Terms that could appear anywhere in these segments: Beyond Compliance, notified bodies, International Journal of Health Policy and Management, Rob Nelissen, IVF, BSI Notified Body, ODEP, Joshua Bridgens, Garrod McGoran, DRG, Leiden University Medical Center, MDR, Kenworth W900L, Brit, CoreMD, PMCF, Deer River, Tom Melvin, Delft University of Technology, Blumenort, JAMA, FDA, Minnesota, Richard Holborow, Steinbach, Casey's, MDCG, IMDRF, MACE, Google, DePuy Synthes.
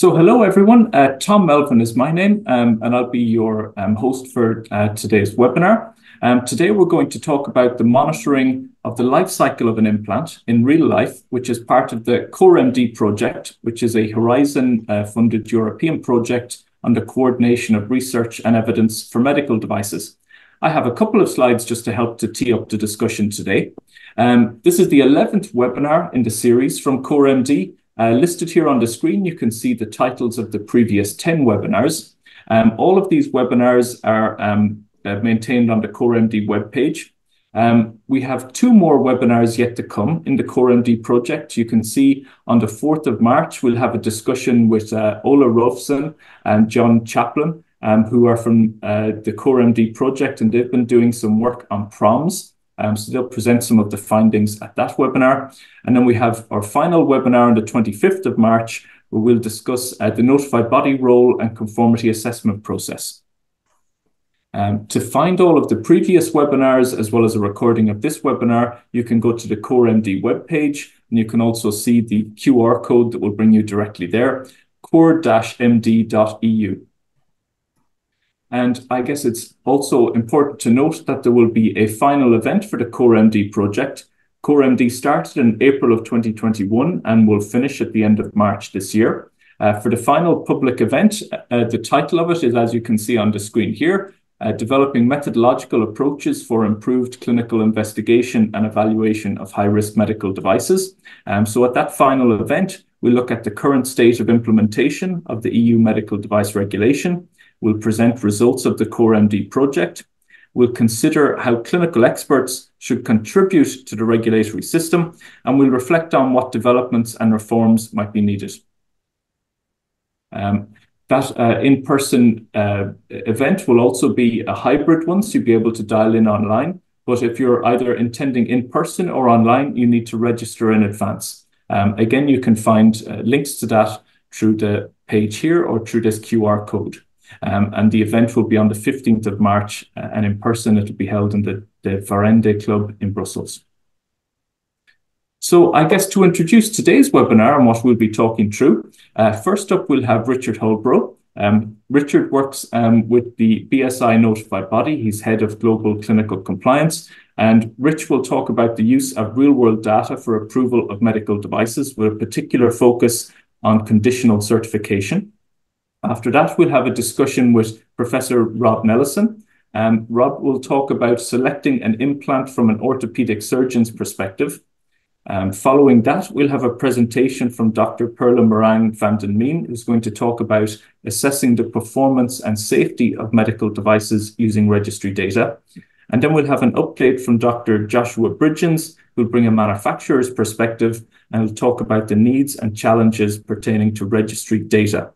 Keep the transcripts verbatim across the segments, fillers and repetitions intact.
So hello, everyone. Uh, Tom Melvin is my name, um, and I'll be your um, host for uh, today's webinar. Um, today, we're going to talk about the monitoring of the life cycle of an implant in real life, which is part of the core M D project, which is a Horizon-funded uh, European project under coordination of research and evidence for medical devices. I have a couple of slides just to help to tee up the discussion today. Um, this is the eleventh webinar in the series from core M D. Uh, listed here on the screen, you can see the titles of the previous ten webinars. Um, all of these webinars are um, maintained on the core M D webpage. Um, we have two more webinars yet to come in the core M D project. You can see on the fourth of March, we'll have a discussion with uh, Ola Rolfson and John Chaplin, um, who are from uh, the core M D project, and they've been doing some work on P R O Ms. Um, so they'll present some of the findings at that webinar. And then we have our final webinar on the twenty-fifth of March, where we'll discuss uh, the notified body role and conformity assessment process. Um, to find all of the previous webinars, as well as a recording of this webinar, you can go to the core M D webpage, and you can also see the Q R code that will bring you directly there, core M D dot E U. And I guess it's also important to note that there will be a final event for the core M D project. core M D started in April of twenty twenty-one and will finish at the end of March this year. Uh, for the final public event, uh, the title of it is, as you can see on the screen here, uh, Developing Methodological Approaches for Improved Clinical Investigation and Evaluation of High-Risk Medical Devices. Um, so at that final event, we look at the current state of implementation of the E U Medical Device Regulation. We'll present results of the core M D project. We'll consider how clinical experts should contribute to the regulatory system, and we'll reflect on what developments and reforms might be needed. Um, that uh, in-person uh, event will also be a hybrid one, so you'll be able to dial in online. But if you're either intending in-person or online, you need to register in advance. Um, again, you can find uh, links to that through the page here or through this Q R code. Um, and the event will be on the fifteenth of March, uh, and in person it'll be held in the, the Varende Club in Brussels. So I guess to introduce today's webinar and what we'll be talking through, uh, first up we'll have Richard Holborow. Um, Richard works um, with the B S I Notified Body. He's head of global clinical compliance, and Rich will talk about the use of real-world data for approval of medical devices with a particular focus on conditional certification. After that, we'll have a discussion with Professor Rob Nelissen. Um, Rob will talk about selecting an implant from an orthopedic surgeon's perspective. Um, following that, we'll have a presentation from Doctor Perla Marang-van de Mheen, who's going to talk about assessing the performance and safety of medical devices using registry data. And then we'll have an update from Doctor Joshua Bridgens, who'll bring a manufacturer's perspective and will talk about the needs and challenges pertaining to registry data.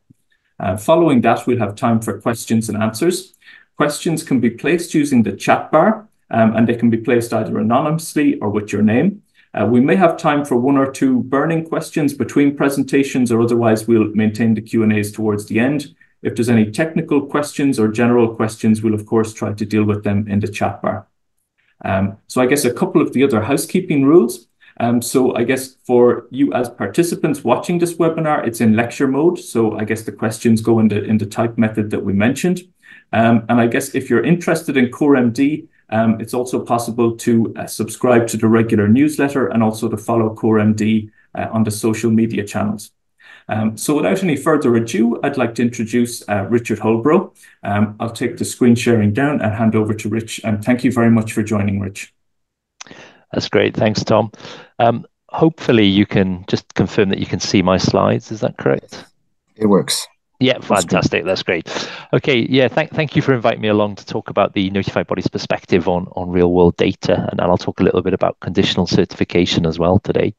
Uh, following that, we'll have time for questions and answers. Questions can be placed using the chat bar, um, and they can be placed either anonymously or with your name. Uh, we may have time for one or two burning questions between presentations, or otherwise we'll maintain the Q and A's towards the end. If there's any technical questions or general questions, we'll of course try to deal with them in the chat bar. Um, so I guess a couple of the other housekeeping rules. Um, so I guess for you as participants watching this webinar, it's in lecture mode. So I guess the questions go in the, in the type method that we mentioned. Um, and I guess if you're interested in core M D, um, it's also possible to uh, subscribe to the regular newsletter and also to follow core M D uh, on the social media channels. Um, so without any further ado, I'd like to introduce uh, Richard Holborow. Um, I'll take the screen sharing down and hand over to Rich. And thank you very much for joining, Rich. That's great. Thanks, Tom. Um, hopefully, you can just confirm that you can see my slides. Is that correct? It works. Yeah, fantastic. That's great. Okay. Yeah. Thank, thank you for inviting me along to talk about the notified body's perspective on, on real world data. And I'll talk a little bit about conditional certification as well today.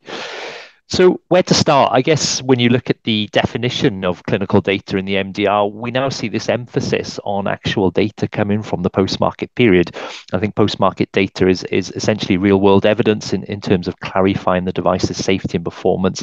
So where to start? I guess when you look at the definition of clinical data in the M D R, we now see this emphasis on actual data coming from the post-market period. I think post-market data is, is essentially real-world evidence in, in terms of clarifying the device's safety and performance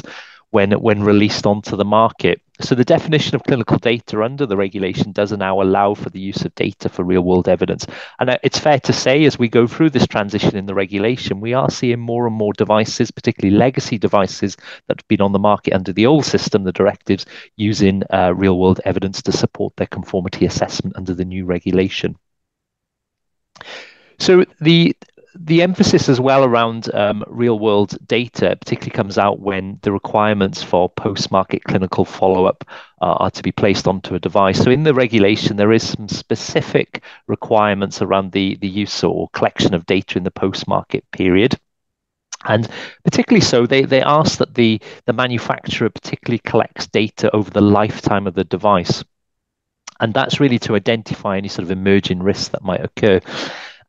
when when released onto the market. So the definition of clinical data under the regulation does now allow for the use of data for real-world evidence. And it's fair to say, as we go through this transition in the regulation, we are seeing more and more devices, particularly legacy devices that have been on the market under the old system, the directives, using uh, real-world evidence to support their conformity assessment under the new regulation. So the The emphasis as well around um, real-world data particularly comes out when the requirements for post-market clinical follow-up uh, are to be placed onto a device. So in the regulation, there is some specific requirements around the, the use or collection of data in the post-market period. And particularly so, they, they ask that the, the manufacturer particularly collects data over the lifetime of the device. And that's really to identify any sort of emerging risks that might occur.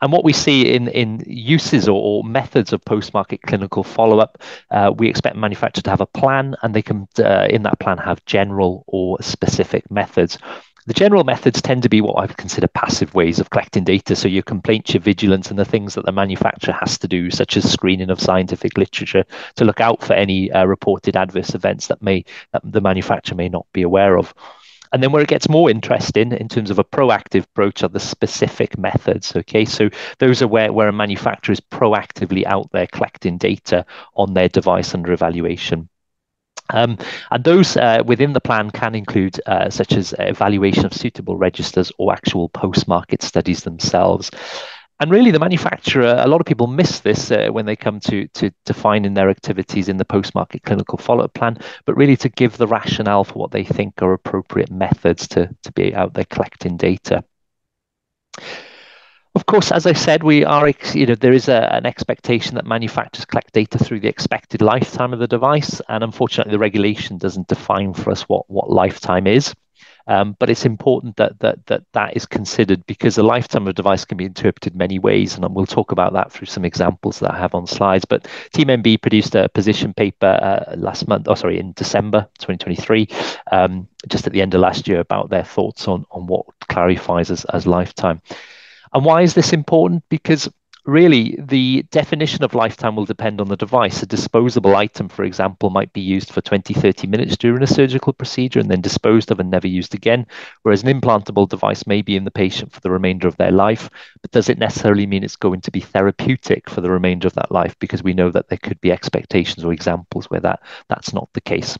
And what we see in, in uses or, or methods of post-market clinical follow-up, uh, we expect manufacturers to have a plan, and they can, uh, in that plan, have general or specific methods. The general methods tend to be what I would consider passive ways of collecting data. So your complaints, your vigilance, and the things that the manufacturer has to do, such as screening of scientific literature to look out for any uh, reported adverse events that may that the manufacturer may not be aware of. And then where it gets more interesting in terms of a proactive approach are the specific methods, okay? So those are where, where a manufacturer is proactively out there collecting data on their device under evaluation. Um, and those uh, within the plan can include uh, such as evaluation of suitable registers or actual post-market studies themselves. And really, the manufacturer, a lot of people miss this uh, when they come to, to defining their activities in the post-market clinical follow-up plan, but really to give the rationale for what they think are appropriate methods to, to be out there collecting data. Of course, as I said, we are, you know, there is a, an expectation that manufacturers collect data through the expected lifetime of the device. And unfortunately, the regulation doesn't define for us what, what lifetime is. Um, but it's important that, that that that is considered, because the lifetime of a device can be interpreted many ways, and we'll talk about that through some examples that I have on slides. But Team M B produced a position paper uh, last month, oh sorry, in December twenty twenty-three, um, just at the end of last year, about their thoughts on, on what clarifies as, as lifetime. And why is this important? Because really, the definition of lifetime will depend on the device. A disposable item, for example, might be used for twenty, thirty minutes during a surgical procedure and then disposed of and never used again, whereas an implantable device may be in the patient for the remainder of their life. But does it necessarily mean it's going to be therapeutic for the remainder of that life? Because we know that there could be expectations or examples where that, that's not the case.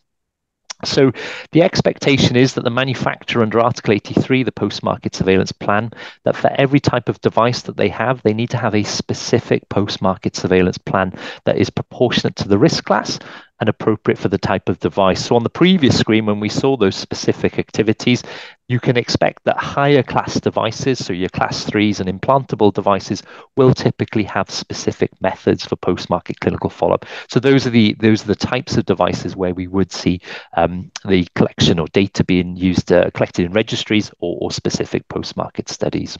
So the expectation is that the manufacturer under Article eighty-three, the post-market surveillance plan, that for every type of device that they have, they need to have a specific post-market surveillance plan that is proportionate to the risk class and appropriate for the type of device. So on the previous screen, when we saw those specific activities, you can expect that higher class devices, so your class threes and implantable devices, will typically have specific methods for post-market clinical follow-up. So those are the those are the types of devices where we would see um, the collection or data being used, uh, collected in registries or, or specific post-market studies.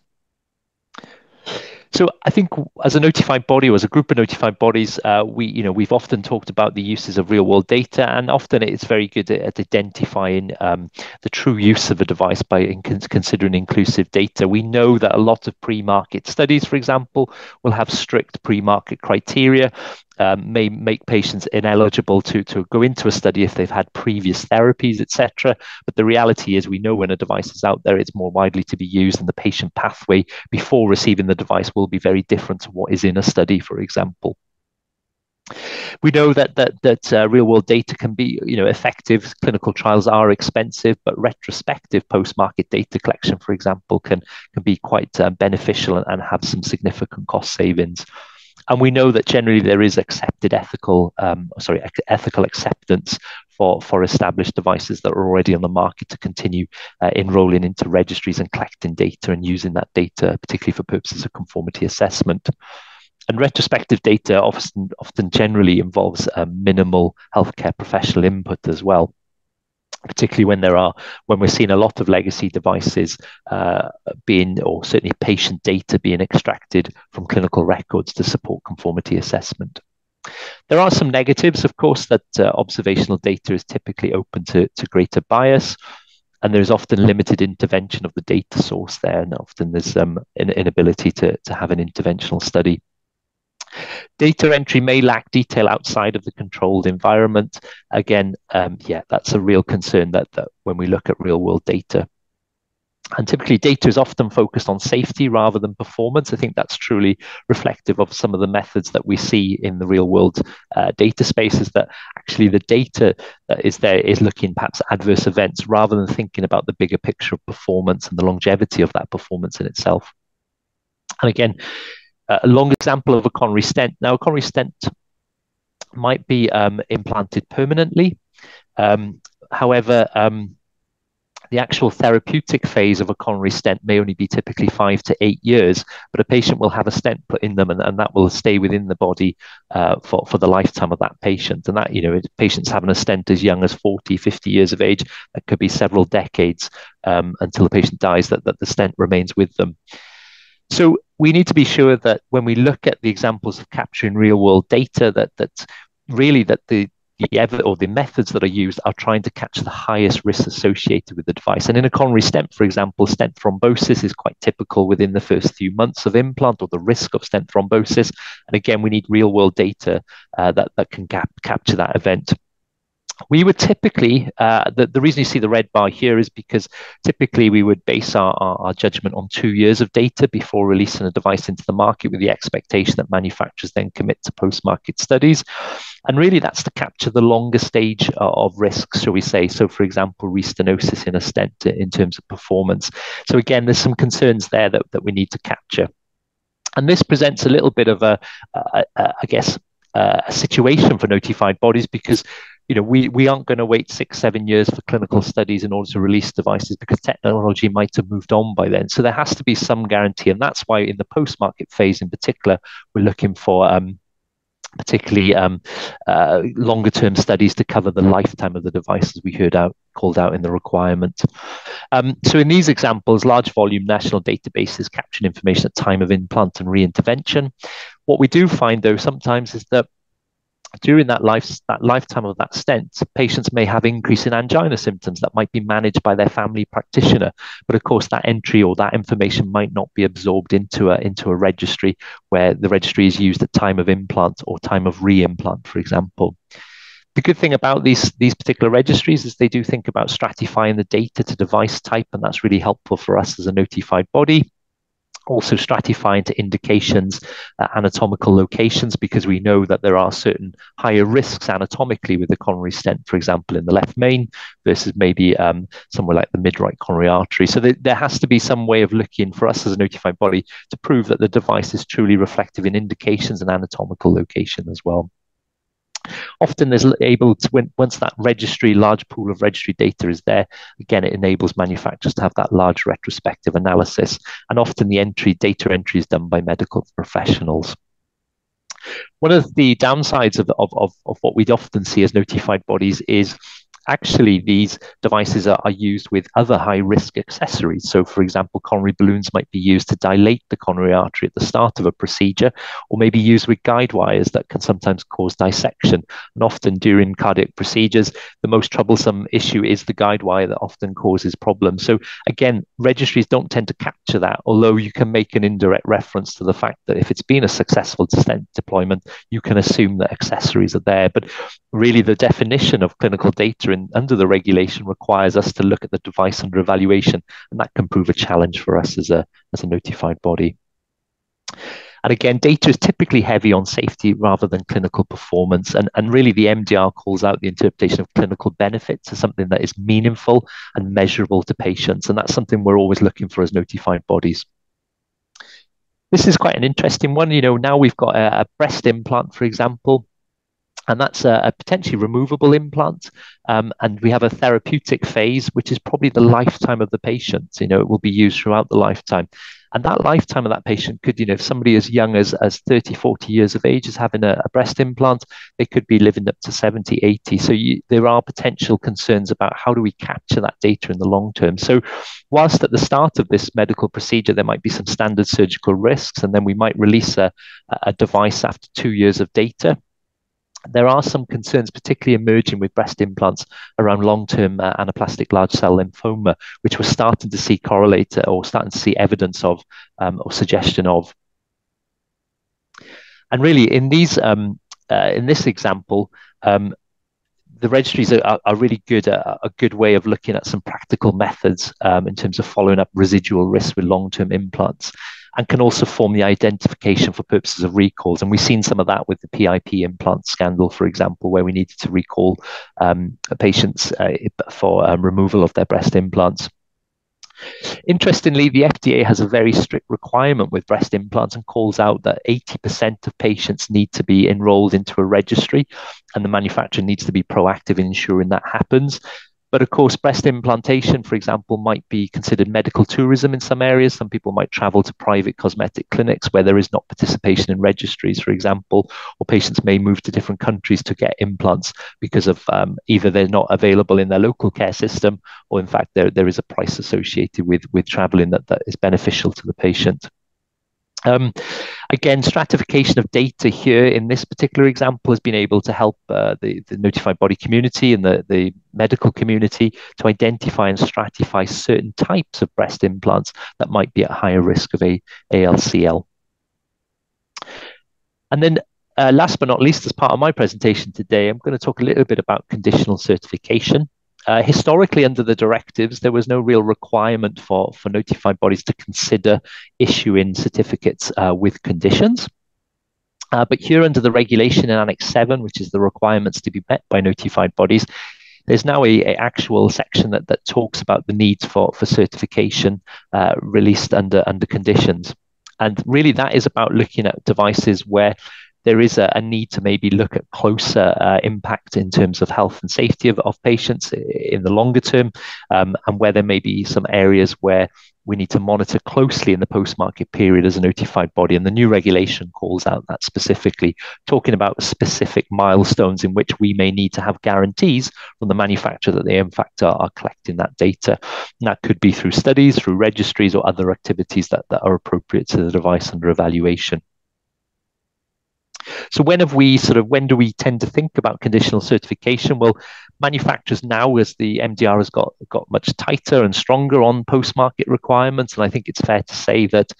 So I think as a notified body or as a group of notified bodies, uh, we, you know, we've often talked about the uses of real world data, and often it's very good at, at identifying um, the true use of a device by in considering inclusive data. We know that a lot of pre-market studies, for example, will have strict pre-market criteria. Um, may make patients ineligible to, to go into a study if they've had previous therapies, et cetera. But the reality is we know when a device is out there, it's more widely to be used, and the patient pathway before receiving the device will be very different to what is in a study, for example. We know that that, that uh, real-world data can be, you know, effective. Clinical trials are expensive, but retrospective post-market data collection, for example, can, can be quite uh, beneficial and, and have some significant cost savings. And we know that generally there is accepted ethical, um, sorry, ethical acceptance for, for established devices that are already on the market to continue uh, enrolling into registries and collecting data and using that data, particularly for purposes of conformity assessment. And retrospective data often, often generally involves uh, minimal healthcare professional input as well, particularly when there are when we're seeing a lot of legacy devices uh, being, or certainly patient data being extracted from clinical records to support conformity assessment. There are some negatives, of course, that uh, observational data is typically open to, to greater bias, and there's often limited intervention of the data source there, and often there's um, an inability to, to have an interventional study. Data entry may lack detail outside of the controlled environment. Again, um, yeah, that's a real concern that, that when we look at real world data. And typically data is often focused on safety rather than performance. I think that's truly reflective of some of the methods that we see in the real world uh, data spaces, that actually the data that is there is looking perhaps at adverse events rather than thinking about the bigger picture of performance and the longevity of that performance in itself. And again, a long example of a coronary stent. Now, a coronary stent might be um, implanted permanently. Um, however, um, the actual therapeutic phase of a coronary stent may only be typically five to eight years, but a patient will have a stent put in them, and, and that will stay within the body uh, for, for the lifetime of that patient. And that, you know, patients having a stent as young as forty, fifty years of age, that could be several decades um, until the patient dies, that, that the stent remains with them. So we need to be sure that when we look at the examples of capturing real world data, that, that really that the The or the methods that are used are trying to catch the highest risks associated with the device. And in a coronary stent, for example, stent thrombosis is quite typical within the first few months of implant, or the risk of stent thrombosis. And again, we need real world data uh, that, that can cap capture that event. We would typically, uh, the, the reason you see the red bar here is because typically we would base our, our, our judgment on two years of data before releasing a device into the market, with the expectation that manufacturers then commit to post-market studies. And really that's to capture the longer stage uh, of risks, shall we say. So for example, restenosis in a stent in terms of performance. So again, there's some concerns there that, that we need to capture. And this presents a little bit of a, a, a I guess, Uh, a situation for notified bodies, because you know we we aren't going to wait six seven years for clinical studies in order to release devices, because technology might have moved on by then. So there has to be some guarantee, and that's why in the post-market phase in particular we're looking for um particularly um uh, longer term studies to cover the lifetime of the device, as we heard out called out in the requirement. Um, so in these examples, large volume national databases capturing information at time of implant and re-intervention. What we do find, though, sometimes is that during that, life, that lifetime of that stent, patients may have increase in angina symptoms that might be managed by their family practitioner. But of course, that entry or that information might not be absorbed into a, into a registry, where the registry is used at time of implant or time of re-implant, for example. The good thing about these, these particular registries is they do think about stratifying the data to device type, and that's really helpful for us as a notified body. Also stratifying to indications, uh, anatomical locations, because we know that there are certain higher risks anatomically with the coronary stent, for example, in the left main versus maybe um, somewhere like the mid-right coronary artery. So th there has to be some way of looking for us as a notified body to prove that the device is truly reflective in indications and anatomical location as well. Often there's able to, when, once that registry, large pool of registry data is there, again, it enables manufacturers to have that large retrospective analysis. And often the entry, data entry is done by medical professionals. One of the downsides of, of, of, of what we'd often see as notified bodies is actually these devices are, are used with other high-risk accessories. So, for example, coronary balloons might be used to dilate the coronary artery at the start of a procedure, or maybe used with guide wires that can sometimes cause dissection. And often during cardiac procedures, the most troublesome issue is the guide wire that often causes problems. So, again, registries don't tend to capture that, although you can make an indirect reference to the fact that if it's been a successful stent deployment, you can assume that accessories are there. But really, the definition of clinical data In, under the regulation requires us to look at the device under evaluation, and that can prove a challenge for us as a, as a notified body. And again, data is typically heavy on safety rather than clinical performance. And, and really, the M D R calls out the interpretation of clinical benefits as something that is meaningful and measurable to patients. And that's something we're always looking for as notified bodies. This is quite an interesting one. You know, now we've got a, a breast implant, for example. And that's a, a potentially removable implant. Um, and we have a therapeutic phase, which is probably the lifetime of the patient. You know, it will be used throughout the lifetime. And that lifetime of that patient could, you know, if somebody as young as, as thirty, forty years of age is having a, a breast implant, they could be living up to seventy, eighty. So you, there are potential concerns about how do we capture that data in the long term. So whilst at the start of this medical procedure, there might be some standard surgical risks, and then we might release a, a device after two years of data. There are some concerns, particularly emerging with breast implants, around long-term uh, anaplastic large cell lymphoma, which we're starting to see correlate or starting to see evidence of um, or suggestion of. And really, in these um, uh, in this example, um, the registries are, are really good, uh, a good way of looking at some practical methods um, in terms of following up residual risks with long-term implants, and can also form the identification for purposes of recalls. And we've seen some of that with the P I P implant scandal, for example, where we needed to recall um, patients uh, for um, removal of their breast implants. Interestingly, the F D A has a very strict requirement with breast implants and calls out that eighty percent of patients need to be enrolled into a registry, and the manufacturer needs to be proactive in ensuring that happens. But of course, breast implantation, for example, might be considered medical tourism in some areas. Some people might travel to private cosmetic clinics where there is not participation in registries, for example, or patients may move to different countries to get implants because of um, either they're not available in their local care system, or in fact, there, there is a price associated with, with traveling that, that is beneficial to the patient. Um, again, stratification of data here in this particular example has been able to help uh, the, the notified body community and the, the medical community to identify and stratify certain types of breast implants that might be at higher risk of a, A L C L. And then uh, last but not least, as part of my presentation today, I'm going to talk a little bit about conditional certification. Uh, historically, under the directives, there was no real requirement for, for notified bodies to consider issuing certificates uh, with conditions. Uh, but here under the regulation in Annex seven, which is the requirements to be met by notified bodies, there's now a, a actual section that, that talks about the needs for, for certification uh, released under, under conditions. And really that is about looking at devices where there is a, a need to maybe look at closer uh, impact in terms of health and safety of, of patients in the longer term, um, and where there may be some areas where we need to monitor closely in the post-market period as a notified body. And the new regulation calls out that specifically, talking about specific milestones in which we may need to have guarantees from the manufacturer that they in fact are, are collecting that data. And that could be through studies, through registries, or other activities that, that are appropriate to the device under evaluation. So when have we sort of when do we tend to think about conditional certification? Well, manufacturers now, as the M D R has got got much tighter and stronger on post-market requirements, and I think it's fair to say that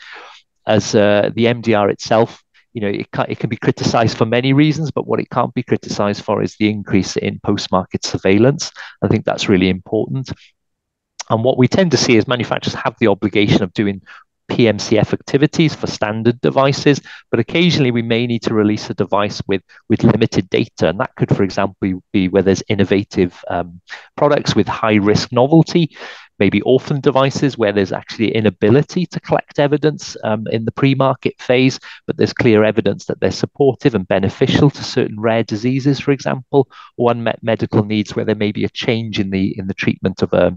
as uh, the M D R itself, you know, it can, it can be criticised for many reasons, but what it can't be criticised for is the increase in post-market surveillance. I think that's really important. And what we tend to see is manufacturers have the obligation of doing P M C F activities for standard devices, but occasionally we may need to release a device with with limited data, and that could, for example, be where there's innovative um, products with high risk novelty, maybe orphan devices where there's actually inability to collect evidence um, in the pre-market phase, but there's clear evidence that they're supportive and beneficial to certain rare diseases, for example, or unmet medical needs where there may be a change in the in the treatment of a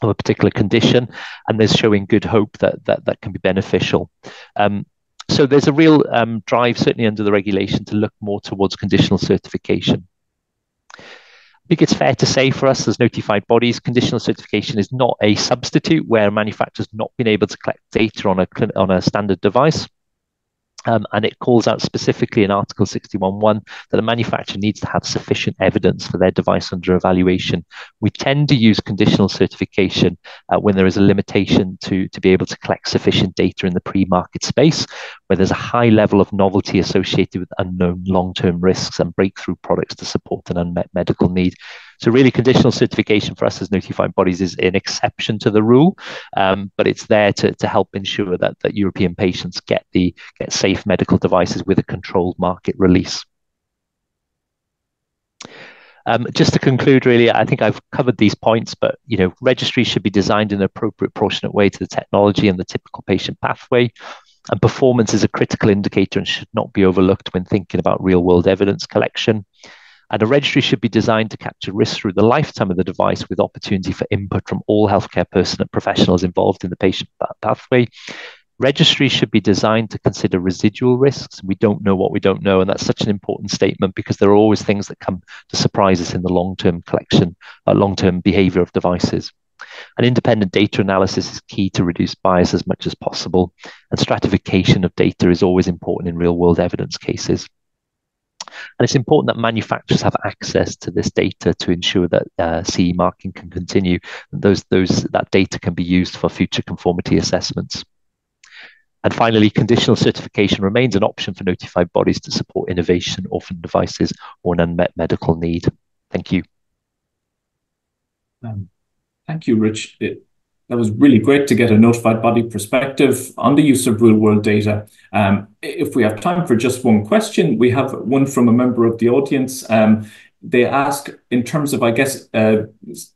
of a particular condition, and there's showing good hope that that, that can be beneficial. Um, so there's a real um, drive, certainly under the regulation, to look more towards conditional certification. I think it's fair to say for us as notified bodies, conditional certification is not a substitute where a manufacturer's not been able to collect data on a, on a standard device. Um, and it calls out specifically in Article sixty-one point one that the manufacturer needs to have sufficient evidence for their device under evaluation. We tend to use conditional certification uh, when there is a limitation to, to be able to collect sufficient data in the pre-market space, where there's a high level of novelty associated with unknown long-term risks and breakthrough products to support an unmet medical need. So really, conditional certification for us as notified bodies is an exception to the rule, um, but it's there to, to help ensure that, that European patients get the get safe medical devices with a controlled market release. Um, just to conclude, really, I think I've covered these points, but you know, registries should be designed in an appropriate, proportionate way to the technology and the typical patient pathway. And performance is a critical indicator and should not be overlooked when thinking about real-world evidence collection. And a registry should be designed to capture risk through the lifetime of the device with opportunity for input from all healthcare personnel professionals involved in the patient pathway. Registries should be designed to consider residual risks. We don't know what we don't know, and that's such an important statement because there are always things that come to surprise us in the long-term collection, uh, long-term behavior of devices. And independent data analysis is key to reduce bias as much as possible. And stratification of data is always important in real-world evidence cases. And it's important that manufacturers have access to this data to ensure that uh, C E marking can continue. Those, those, that data can be used for future conformity assessments. And finally, conditional certification remains an option for notified bodies to support innovation, orphan devices, or an unmet medical need. Thank you. Um, thank you, Rich. It, that was really great to get a notified body perspective on the use of real-world data. Um, if we have time for just one question, we have one from a member of the audience. Um, They ask, in terms of, I guess, uh,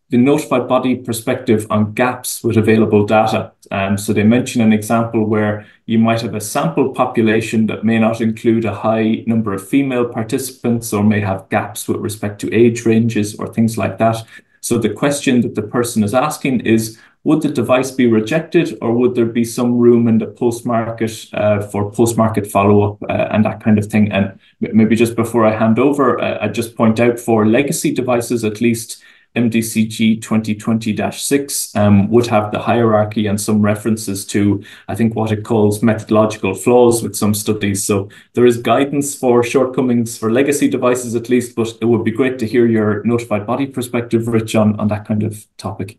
the notified body perspective on gaps with available data. Um, so they mention an example where you might have a sample population that may not include a high number of female participants or may have gaps with respect to age ranges or things like that. So the question that the person is asking is, would the device be rejected, or would there be some room in the post-market uh, for post-market follow-up uh, and that kind of thing? And maybe just before I hand over, uh, I just point out for legacy devices, at least M D C G twenty twenty dash six um, would have the hierarchy and some references to, I think, what it calls methodological flaws with some studies. So there is guidance for shortcomings for legacy devices, at least, but it would be great to hear your notified body perspective, Rich, on, on that kind of topic.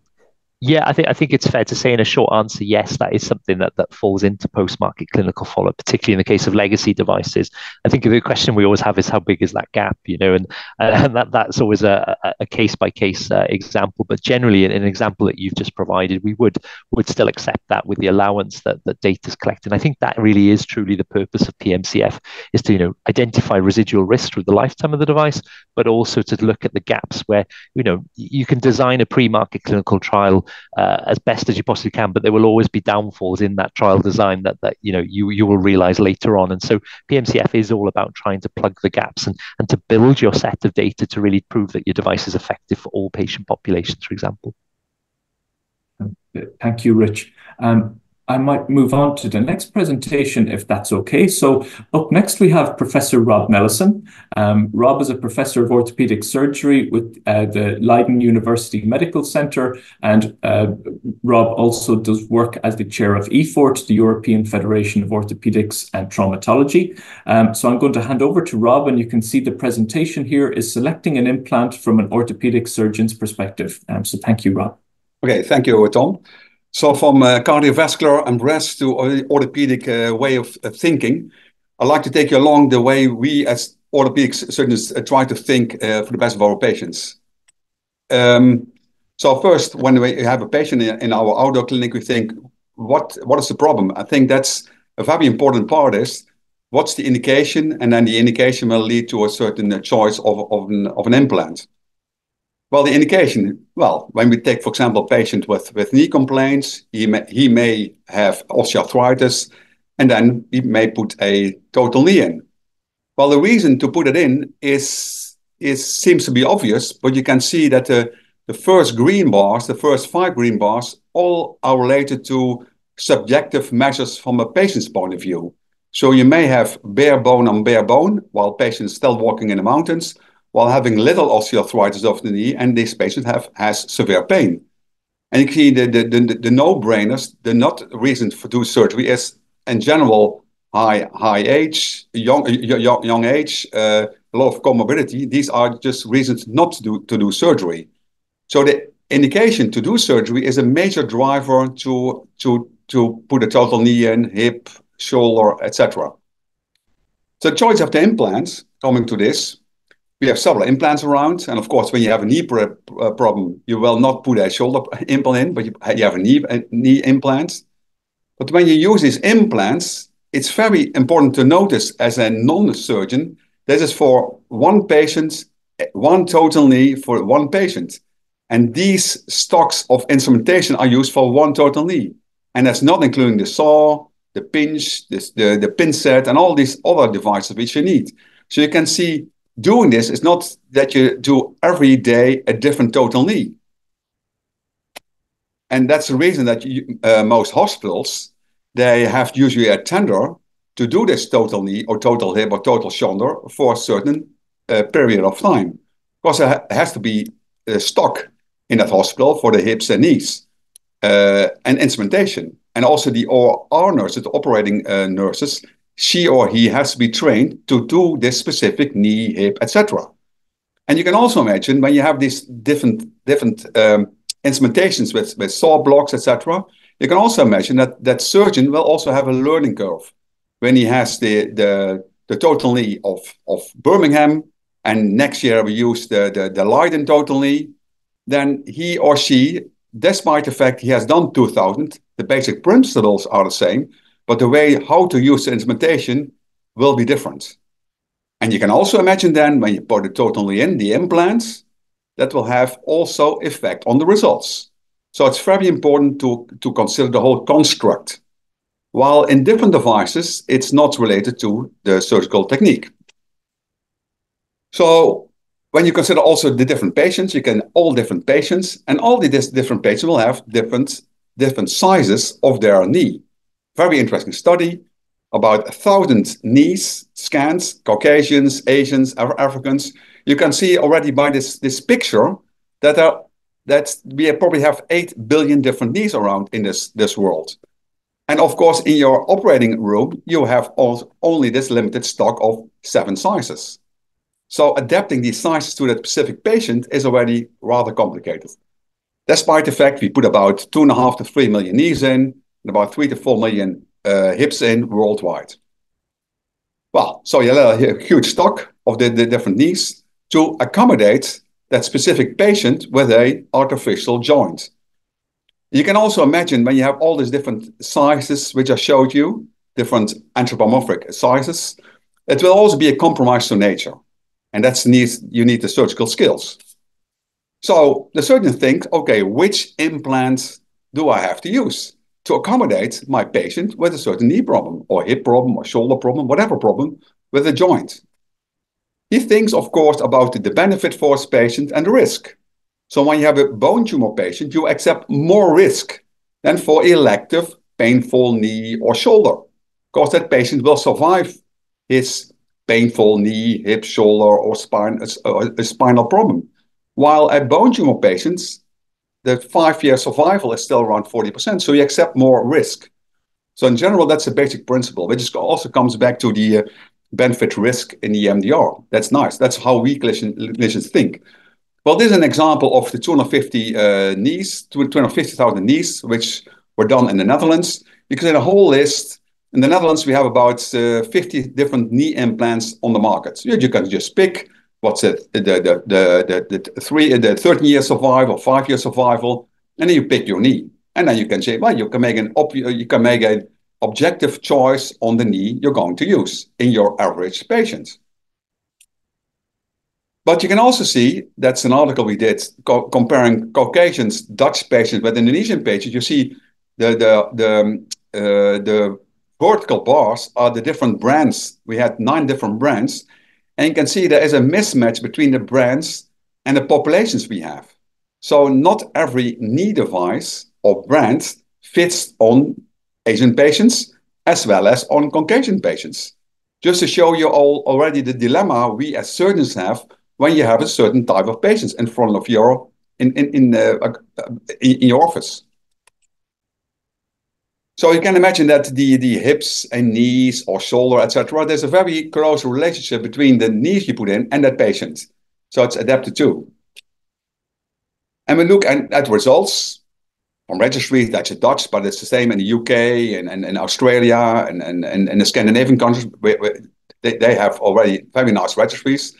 Yeah, I think I think it's fair to say, in a short answer, yes, that is something that, that falls into post-market clinical follow-up, particularly in the case of legacy devices. I think the question we always have is, how big is that gap, you know, and and that, that's always a a case-by-case uh, example. But generally, in an example that you've just provided, we would would still accept that with the allowance that that data is collected. And I think that really is truly the purpose of P M C F, is to, you know, identify residual risk through the lifetime of the device, but also to look at the gaps where, you know, you can design a pre-market clinical trial Uh, as best as you possibly can, but there will always be downfalls in that trial design that that you know you you will realize later on. And so P M C F is all about trying to plug the gaps and and to build your set of data to really prove that your device is effective for all patient populations, for example. Thank you, Rich. Um, I might move on to the next presentation, if that's okay. So up next, we have Professor Rob Nelissen. Um, Rob is a professor of orthopedic surgery with uh, the Leiden University Medical Center. And uh, Rob also does work as the chair of EFORT, the European Federation of Orthopedics and Traumatology. Um, so I'm going to hand over to Rob, and you can see the presentation here is selecting an implant from an orthopedic surgeon's perspective. Um, so thank you, Rob. Okay, thank you, Tom. So from uh, cardiovascular and breast to orthopedic uh, way of uh, thinking, I'd like to take you along the way we as orthopedic surgeons uh, try to think uh, for the best of our patients. Um, so first, when we have a patient in, in our outdoor clinic, we think, what, what is the problem? I think that's a very important part, is what's the indication, and then the indication will lead to a certain uh, choice of, of, an, of an implant. Well, the indication, well, when we take, for example, a patient with, with knee complaints, he may, he may have osteoarthritis, and then he may put a total knee in. Well, the reason to put it in is, is seems to be obvious, but you can see that the, the first green bars, the first five green bars, all are related to subjective measures from a patient's point of view. So you may have bare bone on bare bone, while patients still walking in the mountains, while having little osteoarthritis of the knee, and this patient have, has severe pain. And you see the, the, the, the no-brainers, the not reason for do surgery is, in general, high high age, young, young, young age, uh, a lot of comorbidity. These are just reasons not to do, to do surgery. So the indication to do surgery is a major driver to, to, to put a total knee in, hip, shoulder, et cetera. So choice of the implants, coming to this, we have several implants around, and of course, when you have a knee pr uh, problem, you will not put a shoulder implant in, but you, you have a knee, a knee implant. But when you use these implants, it's very important to notice as a non-surgeon, this is for one patient, one total knee for one patient. And these stocks of instrumentation are used for one total knee. And that's not including the saw, the pinch, the, the, the pincet, and all these other devices which you need. So you can see, doing this is not that you do every day a different total knee. And that's the reason that you, uh, most hospitals, they have usually a tender to do this total knee or total hip or total shoulder for a certain uh, period of time. Because there has to be a stock in that hospital for the hips and knees uh, and instrumentation. And also the O R nurses, the operating uh, nurses, she or he has to be trained to do this specific knee, hip, et cetera. And you can also imagine when you have these different different um, instrumentations with, with saw blocks, et cetera, You can also imagine that that surgeon will also have a learning curve when he has the the, the total knee of, of Birmingham, and next year we use the, the, the Leiden total knee. Then he or she, despite the fact he has done two thousand, the basic principles are the same, but the way how to use the instrumentation will be different. And you can also imagine then when you put it totally in, the implants, that will have also effect on the results. So it's very important to, to consider the whole construct. While in different devices, it's not related to the surgical technique. So when you consider also the different patients, you can all different patients, and all the different patients will have different, different sizes of their knee. Very interesting study. About a thousand knees, scans, Caucasians, Asians, Af Africans. You can see already by this, this picture that, are, that we probably have eight billion different knees around in this, this world. And of course, in your operating room, you have all, only this limited stock of seven sizes. So adapting these sizes to that specific patient is already rather complicated. Despite the fact we put about two and a half to three million knees in, and about three to four million Uh, hips in worldwide. Well, so you have a huge stock of the, the different knees to accommodate that specific patient with an artificial joint. You can also imagine when you have all these different sizes, which I showed you, different anthropomorphic sizes, it will also be a compromise to nature. And that's needs, you need the surgical skills. So the surgeon thinks, okay, which implants do I have to use to accommodate my patient with a certain knee problem or hip problem or shoulder problem, whatever problem with a joint? He thinks, of course, about the benefit for his patient and the risk. So when you have a bone tumor patient, you accept more risk than for elective painful knee or shoulder, because that patient will survive his painful knee, hip, shoulder, or spine, a, a spinal problem. While a bone tumor patient's the five-year survival is still around forty percent, so you accept more risk. So in general, that's a basic principle, which also comes back to the uh, benefit-risk in the M D R. That's nice. That's how we clinicians think. Well, this is an example of the two hundred fifty uh, knees, two hundred fifty thousand knees, which were done in the Netherlands. You can see a whole list. In the Netherlands, we have about uh, fifty different knee implants on the market. So you can just pick what's it, the, the, the, the, the, three, the thirteen year survival, five year survival, and then you pick your knee. And then you can say, well, you can make an, op you can make an objective choice on the knee you're going to use in your average patient. But you can also see, that's an article we did, co comparing Caucasians, Dutch patients with Indonesian patients. You see the, the, the, um, uh, the vertical bars are the different brands. We had nine different brands. And you can see there is a mismatch between the brands and the populations we have. So not every knee device or brand fits on Asian patients as well as on Caucasian patients. Just to show you all already the dilemma we as surgeons have when you have a certain type of patients in front of your in in in, uh, in your office. So you can imagine that the, the hips and knees or shoulder, et cetera, there's a very close relationship between the knees you put in and that patient. So it's adapted too. And we look at, at results from registry, that's a Dutch, but it's the same in the U K and, and, and Australia and, and, and the Scandinavian countries. Where, where they, they have already very nice registries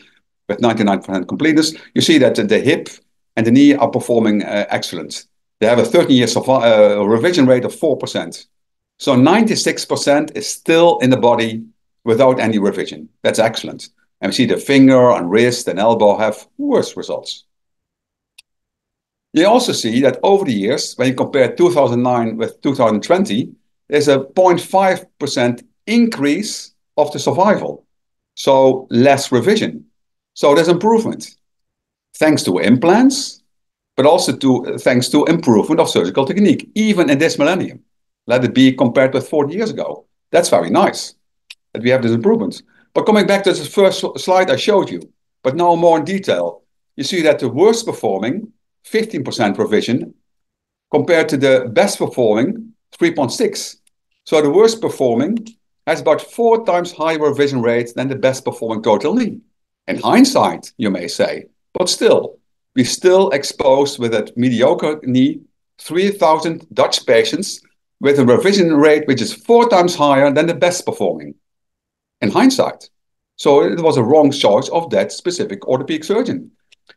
with ninety-nine percent completeness. You see that the hip and the knee are performing uh, excellent. They have a thirteen year uh, revision rate of four percent. So ninety-six percent is still in the body without any revision. That's excellent. And we see the finger and wrist and elbow have worse results. You also see that over the years, when you compare two thousand nine with two thousand twenty, there's a zero point five percent increase of the survival. So less revision. So there's improvement. Thanks to implants, but also to, thanks to improvement of surgical technique, even in this millennium. Let it be compared with forty years ago. That's very nice that we have these improvements. But coming back to the first slide I showed you, but now more in detail, you see that the worst performing, fifteen percent revision, compared to the best performing, three point six. So the worst performing has about four times higher revision rates than the best performing total knee. In hindsight, you may say, but still, we still exposed with that mediocre knee three thousand Dutch patients with a revision rate which is four times higher than the best performing, in hindsight. So it was a wrong choice of that specific orthopedic surgeon.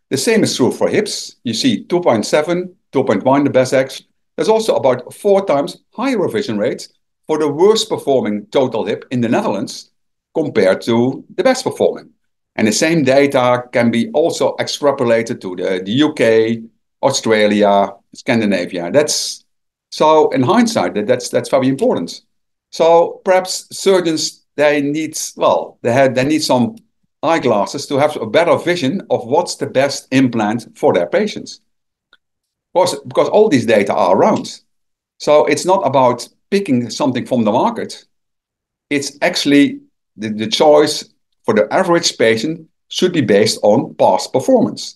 The same is true for hips. You see two point seven, two point one, the best X. There's also about four times higher revision rates for the worst performing total hip in the Netherlands compared to the best performing. And the same data can be also extrapolated to the, the U K, Australia, Scandinavia. That's so in hindsight, that, that's that's very important. So perhaps surgeons, they need, well, they had they need some eyeglasses to have a better vision of what's the best implant for their patients. Because, because all these data are around. So it's not about picking something from the market. It's actually the, the choice for the average patient should be based on past performance.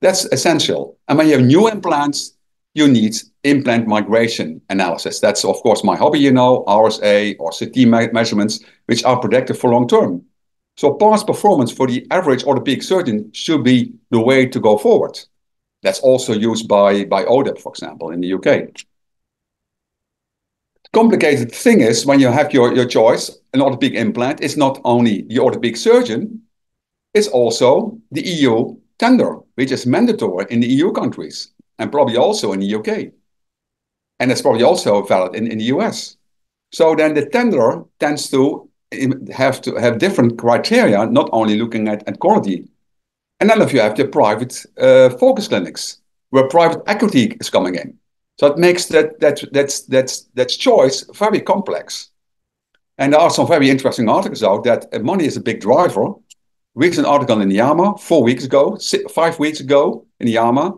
That's essential. And when you have new implants, you need implant migration analysis. That's, of course, my hobby, you know, R S A or C T measurements, which are predictive for long term. So past performance for the average orthopedic surgeon should be the way to go forward. That's also used by, by O D E P, for example, in the U K. The complicated thing is when you have your, your choice, an orthopedic implant, it's not only the orthopedic surgeon, it's also the E U tender, which is mandatory in the E U countries and probably also in the U K. And it's probably also valid in, in the U S. So then the tenderer tends to have to have different criteria, not only looking at, at quality. And then if you have the private uh, focus clinics, where private equity is coming in. So it makes that, that, that's, that's, that's choice very complex. And there are some very interesting articles out that money is a big driver. We did an article in JAMA four weeks ago, six, five weeks ago in JAMA,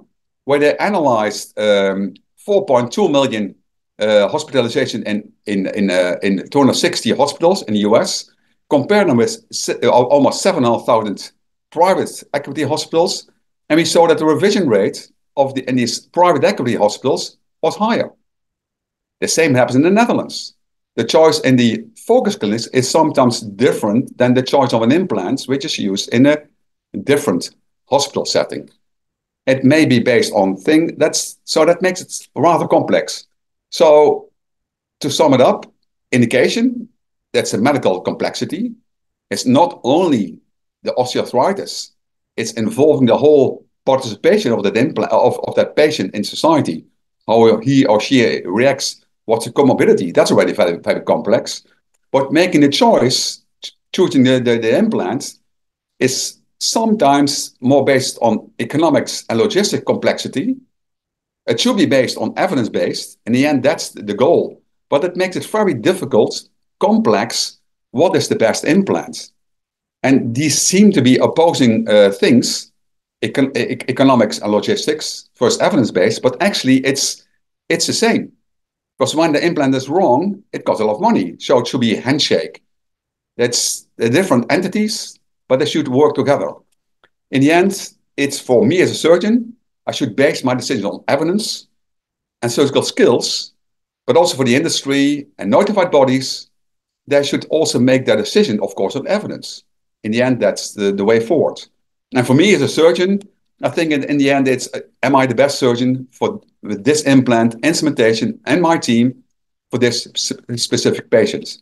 where they analyzed um, four point two million uh, hospitalization in in in, uh, in two hundred sixty hospitals in the U S, compared them with almost seven thousand five hundred private equity hospitals, and we saw that the revision rate of the in these private equity hospitals was higher. The same happens in the Netherlands. The choice in the focus clinics is sometimes different than the choice of an implant, which is used in a different hospital setting. It may be based on thing that's so that makes it rather complex. So to sum it up, indication, that's a medical complexity. It's not only the osteoarthritis, it's involving the whole participation of that implant of, of that patient in society, how he or she reacts, what's the comorbidity. That's already very, very complex. But making the choice, choosing the, the, the implant, is sometimes more based on economics and logistic complexity. It should be based on evidence-based. In the end, that's the goal. But it makes it very difficult, complex, what is the best implant? And these seem to be opposing uh, things, econ e economics and logistics, first evidence-based, but actually it's, it's the same. Because when the implant is wrong, it costs a lot of money. So it should be a handshake. That's the different entities, but they should work together. In the end, it's for me as a surgeon, I should base my decisions on evidence and surgical skills, but also for the industry and notified bodies, they should also make their decision, of course, on evidence. In the end, that's the, the way forward. And for me as a surgeon, I think in, in the end, it's, uh, am I the best surgeon for with this implant, instrumentation, and my team for this sp specific patient?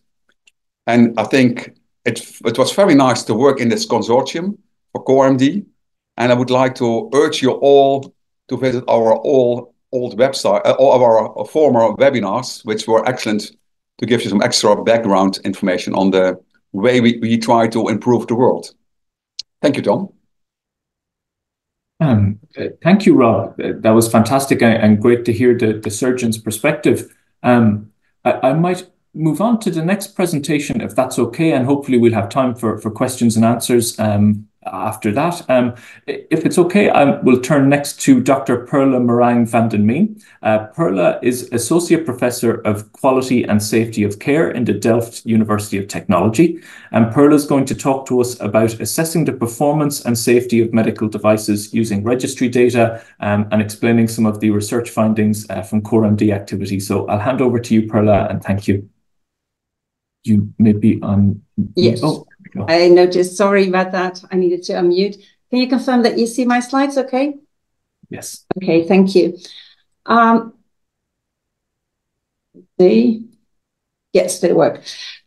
And I think it, it was very nice to work in this consortium for CoreMD. And I would like to urge you all to visit our all, old website, uh, all of our former webinars, which were excellent to give you some extra background information on the way we, we try to improve the world. Thank you, Tom. Um, thank you, Rob. That was fantastic and great to hear the, the surgeon's perspective. Um, I, I might move on to the next presentation, if that's okay, and hopefully we'll have time for, for questions and answers um, after that. Um, if it's okay, I will turn next to Doctor Perla Marang-van de Mheen. Uh, Perla is Associate Professor of Quality and Safety of Care in the Delft University of Technology. And Perla is going to talk to us about assessing the performance and safety of medical devices using registry data um, and explaining some of the research findings uh, from CoreMD activity. So I'll hand over to you, Perla, and thank you. You may be on. Yes. Oh. I noticed, sorry about that. I needed to unmute. Can you confirm that you see my slides okay? Yes. Okay, thank you. Um, See? Yes, they work.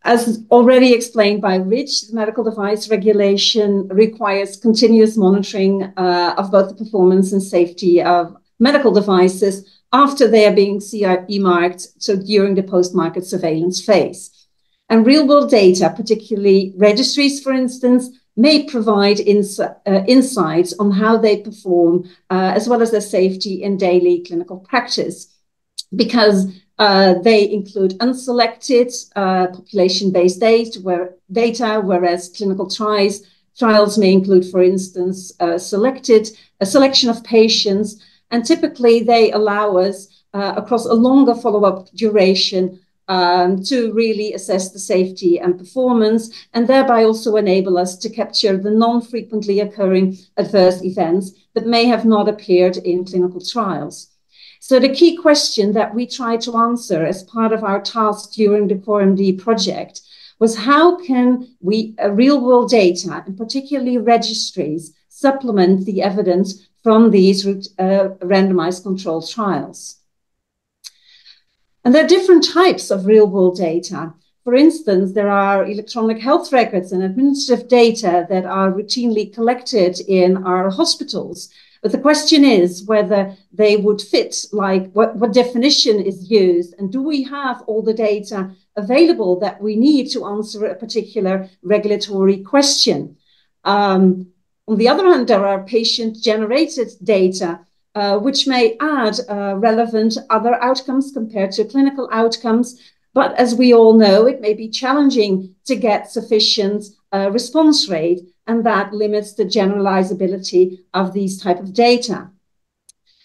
As already explained by Rich, the medical device regulation requires continuous monitoring uh, of both the performance and safety of medical devices after they are being C R B marked, so during the post-market surveillance phase. And real-world data, particularly registries, for instance, may provide ins uh, insights on how they perform, uh, as well as their safety in daily clinical practice, because uh, they include unselected uh, population-based data, where data, whereas clinical trials, trials may include, for instance, uh, selected a selection of patients, and typically they allow us uh, across a longer follow-up duration um, to really assess the safety and performance, and thereby also enable us to capture the non-frequently occurring adverse events that may have not appeared in clinical trials. So the key question that we tried to answer as part of our task during the core M D project was, how can we, uh, real-world data, and particularly registries, supplement the evidence from these uh, randomized controlled trials? And there are different types of real-world data. For instance, there are electronic health records and administrative data that are routinely collected in our hospitals. But the question is whether they would fit, like what, what definition is used, and do we have all the data available that we need to answer a particular regulatory question? Um, On the other hand, there are patient-generated data, uh, which may add uh, relevant other outcomes compared to clinical outcomes. But as we all know, it may be challenging to get sufficient uh, response rate, and that limits the generalizability of these type of data.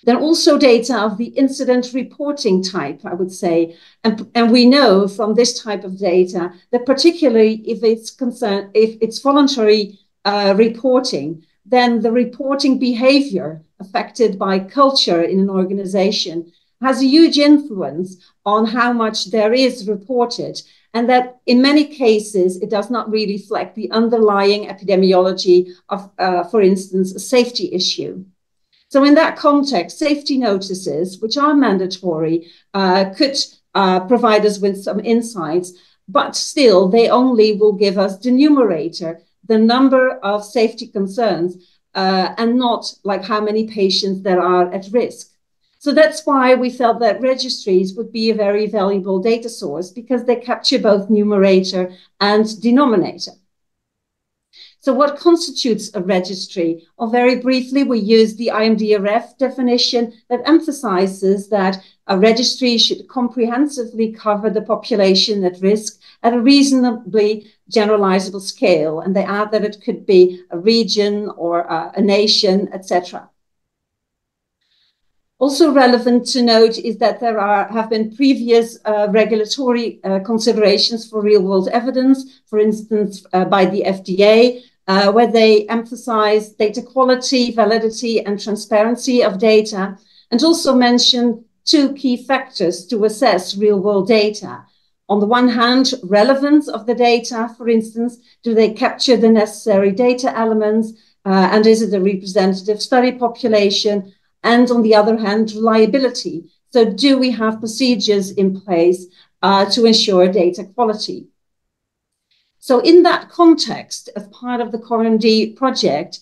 There are also data of the incident reporting type, I would say. And, and we know from this type of data that particularly if it's, concern, if it's voluntary Uh, reporting, then the reporting behavior affected by culture in an organization has a huge influence on how much there is reported, and that in many cases it does not really reflect the underlying epidemiology of, uh, for instance, a safety issue. So in that context, safety notices, which are mandatory, uh, could uh, provide us with some insights, but still they only will give us the numerator, the number of safety concerns, uh, and not like how many patients there are at risk. So that's why we felt that registries would be a very valuable data source, because they capture both numerator and denominator. So what constitutes a registry? Or very briefly, we use the I M D R F definition that emphasizes that a registry should comprehensively cover the population at risk at a reasonably generalizable scale, and they add that it could be a region or uh, a nation, et cetera. Also relevant to note is that there are, have been previous uh, regulatory uh, considerations for real-world evidence, for instance, uh, by the F D A, uh, where they emphasize data quality, validity, and transparency of data, and also mention two key factors to assess real-world data. On the one hand, relevance of the data, for instance, do they capture the necessary data elements, uh, and is it a representative study population? And on the other hand, reliability. So do we have procedures in place uh, to ensure data quality? So in that context, as part of the core M D project,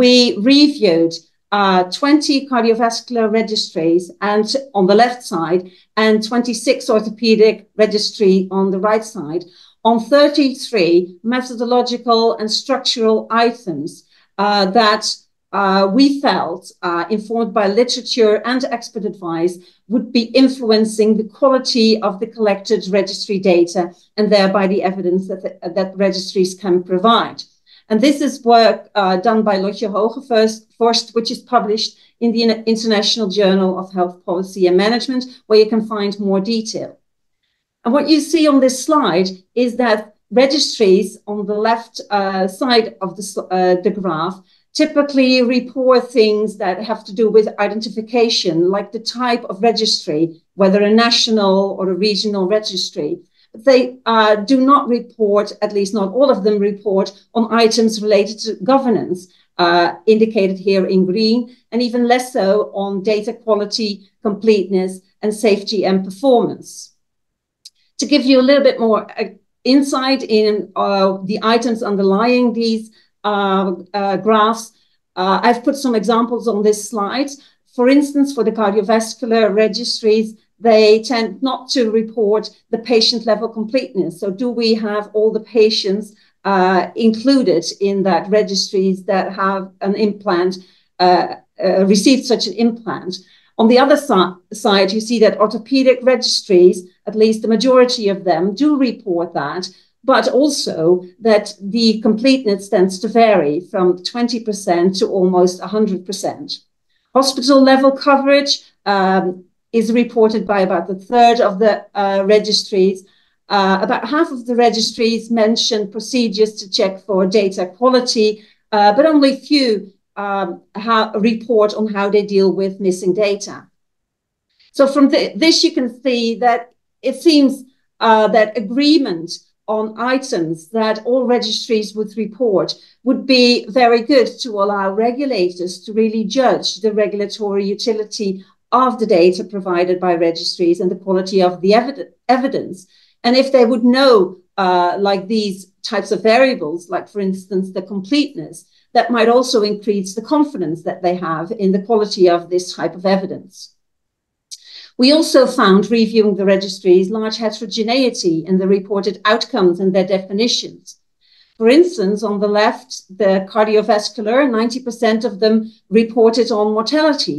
we reviewed Uh, twenty cardiovascular registries and on the left side, and twenty-six orthopedic registry on the right side, on thirty-three methodological and structural items uh, that uh, we felt, uh, informed by literature and expert advice, would be influencing the quality of the collected registry data, and thereby the evidence that, the, that registries can provide. And this is work uh, done by Lodtje Hoge first, first, which is published in the International Journal of Health Policy and Management, where you can find more detail. And what you see on this slide is that registries on the left uh, side of the, uh, the graph typically report things that have to do with identification, like the type of registry, whether a national or a regional registry. They uh, do not report, at least not all of them report, on items related to governance, uh, indicated here in green, and even less so on data quality, completeness, and safety and performance. to give you a little bit more uh, insight in uh, the items underlying these uh, uh, graphs, uh, I've put some examples on this slide. For instance, for the cardiovascular registries, they tend not to report the patient level completeness. So do we have all the patients uh, included in that registries that have an implant, uh, uh, received such an implant? On the other si- side, you see that orthopedic registries, at least the majority of them, do report that, but also that the completeness tends to vary from twenty percent to almost one hundred percent. Hospital level coverage, um, is reported by about a third of the uh, registries. Uh, about half of the registries mention procedures to check for data quality, uh, but only few um, how, report on how they deal with missing data. So from th this you can see that it seems uh, that agreement on items that all registries would report would be very good to allow regulators to really judge the regulatory utility of the data provided by registries and the quality of the evid evidence. And if they would know uh, like these types of variables, like for instance, the completeness, that might also increase the confidence that they have in the quality of this type of evidence. We also found, reviewing the registries, large heterogeneity in the reported outcomes and their definitions. For instance, on the left, the cardiovascular, ninety percent of them reported on mortality,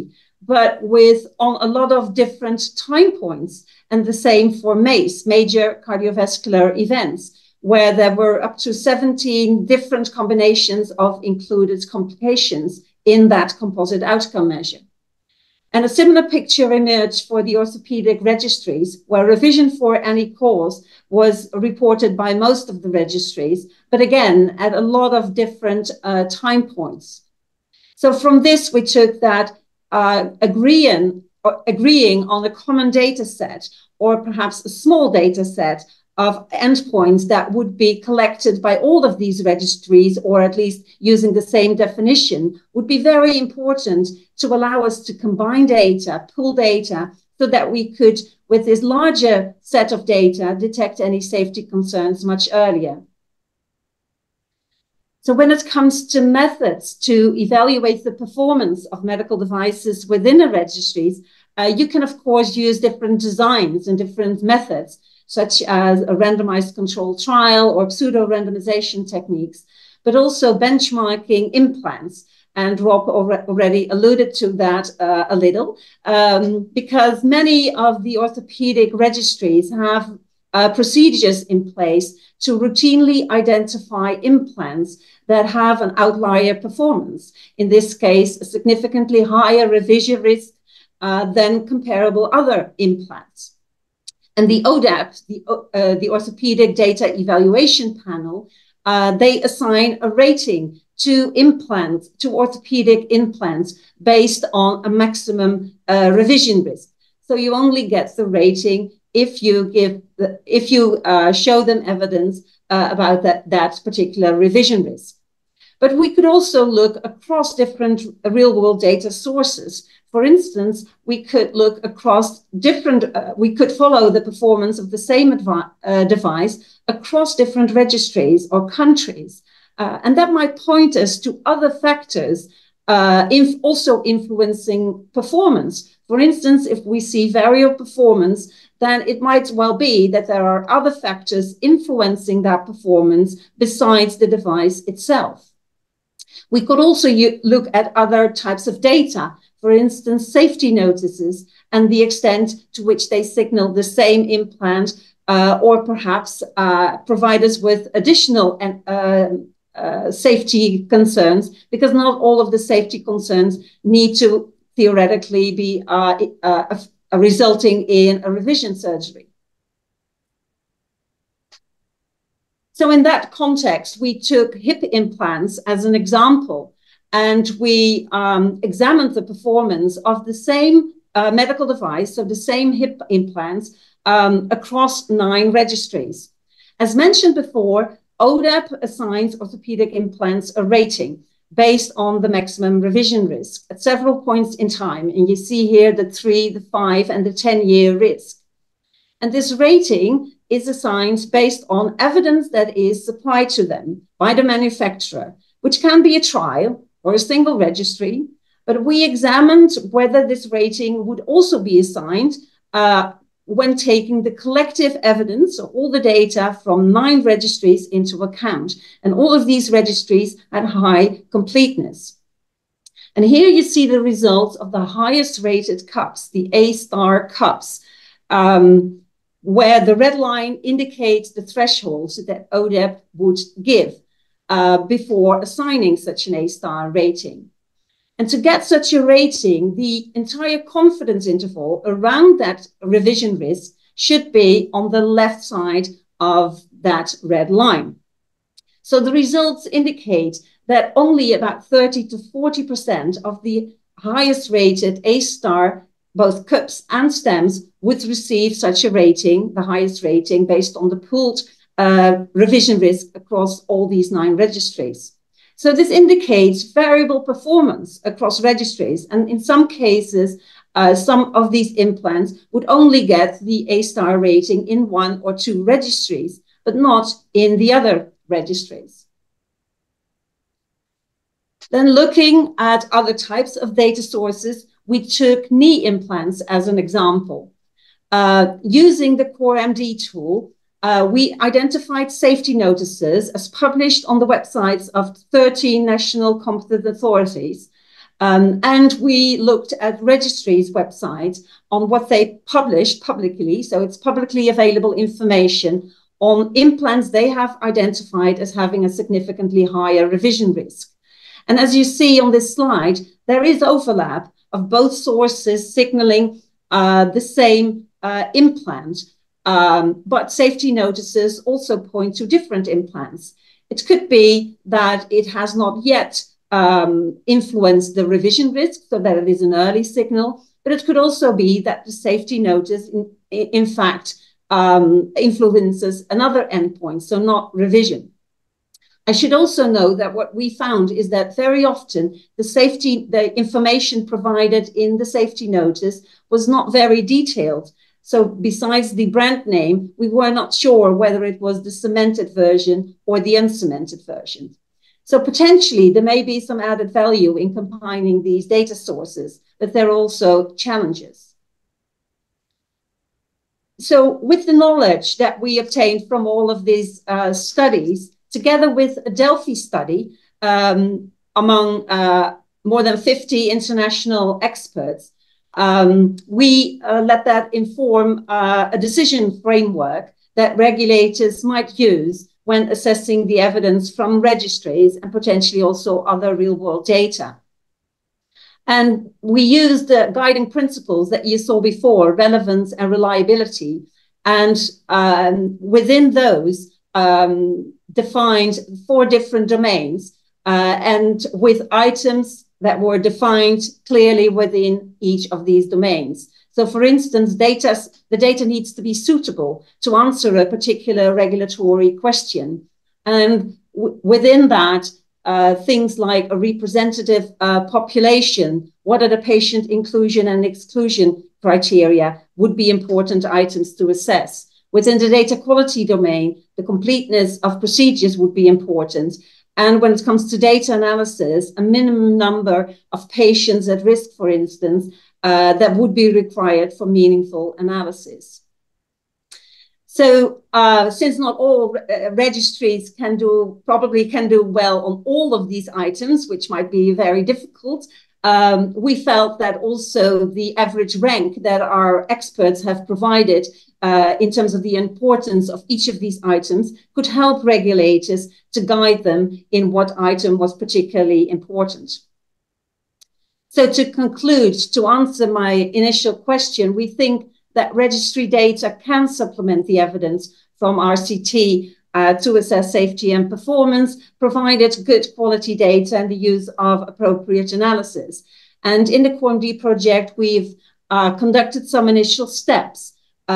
but with on a lot of different time points, and the same for MACE, major cardiovascular events, where there were up to seventeen different combinations of included complications in that composite outcome measure. And a similar picture emerged for the orthopedic registries, where revision for any cause was reported by most of the registries, but again, at a lot of different uh, time points. So from this, we took that Uh, agreeing, or agreeing on a common data set, or perhaps a small data set of endpoints that would be collected by all of these registries, or at least using the same definition, would be very important to allow us to combine data, pool data, so that we could, with this larger set of data, detect any safety concerns much earlier. So when it comes to methods to evaluate the performance of medical devices within a registries, uh, you can, of course, use different designs and different methods, such as a randomized controlled trial or pseudo-randomization techniques, but also benchmarking implants. And Rob already alluded to that uh, a little, um, because many of the orthopedic registries have Uh, procedures in place to routinely identify implants that have an outlier performance. In this case, a significantly higher revision risk uh, than comparable other implants. And the O D E P, the, uh, the Orthopedic Data Evaluation Panel, uh, they assign a rating to implants, to orthopedic implants, based on a maximum uh, revision risk. So you only get the rating if you give, the, if you uh, show them evidence uh, about that, that particular revision risk. But we could also look across different real-world data sources. For instance, we could look across different, uh, we could follow the performance of the same uh, device across different registries or countries. Uh, and that might point us to other factors uh, inf also influencing performance. For instance, if we see variable performance, then it might well be that there are other factors influencing that performance besides the device itself. We could also look at other types of data, for instance, safety notices and the extent to which they signal the same implant, uh, or perhaps uh, provide us with additional uh, uh, safety concerns, because not all of the safety concerns need to theoretically be uh, uh, resulting in a revision surgery. So in that context, we took hip implants as an example, and we um, examined the performance of the same uh, medical device, so the same hip implants, um, across nine registries. As mentioned before, O D E P assigns orthopedic implants a rating based on the maximum revision risk at several points in time. And you see here the three, the five, and the ten-year risk. And this rating is assigned based on evidence that is supplied to them by the manufacturer, which can be a trial or a single registry. But we examined whether this rating would also be assigned uh, when taking the collective evidence of all the data from nine registries into account. And all of these registries had high completeness. And here you see the results of the highest rated cups, the A-star cups, um, where the red line indicates the thresholds that O D E P would give uh, before assigning such an A-star rating. And to get such a rating, the entire confidence interval around that revision risk should be on the left side of that red line. So the results indicate that only about thirty to forty percent of the highest rated A-star, both cups and stems, would receive such a rating, the highest rating based on the pooled uh, revision risk across all these nine registries. So this indicates variable performance across registries. And in some cases, uh, some of these implants would only get the A-star rating in one or two registries, but not in the other registries. Then looking at other types of data sources, we took knee implants as an example. Uh, using the core M D tool, Uh, we identified safety notices as published on the websites of thirteen national competent authorities. Um, and we looked at registries' websites on what they published publicly. So it's publicly available information on implants they have identified as having a significantly higher revision risk. And as you see on this slide, there is overlap of both sources signaling uh, the same uh, implant. Um, but safety notices also point to different implants. It could be that it has not yet um, influenced the revision risk, so that it is an early signal, but it could also be that the safety notice, in, in fact, um, influences another endpoint, so not revision. I should also note that what we found is that very often the safety, the information provided in the safety notice was not very detailed. So besides the brand name, we were not sure whether it was the cemented version or the uncemented version. So potentially there may be some added value in combining these data sources, but there are also challenges. So with the knowledge that we obtained from all of these uh, studies, together with a Delphi study um, among uh, more than fifty international experts, Um, we uh, let that inform uh, a decision framework that regulators might use when assessing the evidence from registries and potentially also other real-world data. And we used the guiding principles that you saw before, relevance and reliability, and um, within those um, defined four different domains uh, and with items that were defined clearly within each of these domains. So for instance, data, the data needs to be suitable to answer a particular regulatory question. And within that, uh, things like a representative uh, population, what are the patient inclusion and exclusion criteria would be important items to assess. Within the data quality domain, the completeness of procedures would be important. And when it comes to data analysis, a minimum number of patients at risk, for instance, uh, that would be required for meaningful analysis. So uh, since not all re registries can do, probably can do well on all of these items, which might be very difficult, um, we felt that also the average rank that our experts have provided Uh, in terms of the importance of each of these items could help regulators to guide them in what item was particularly important. So to conclude, to answer my initial question, we think that registry data can supplement the evidence from R C T uh, to assess safety and performance, provided good quality data and the use of appropriate analysis. And in the core M D project, we've uh, conducted some initial steps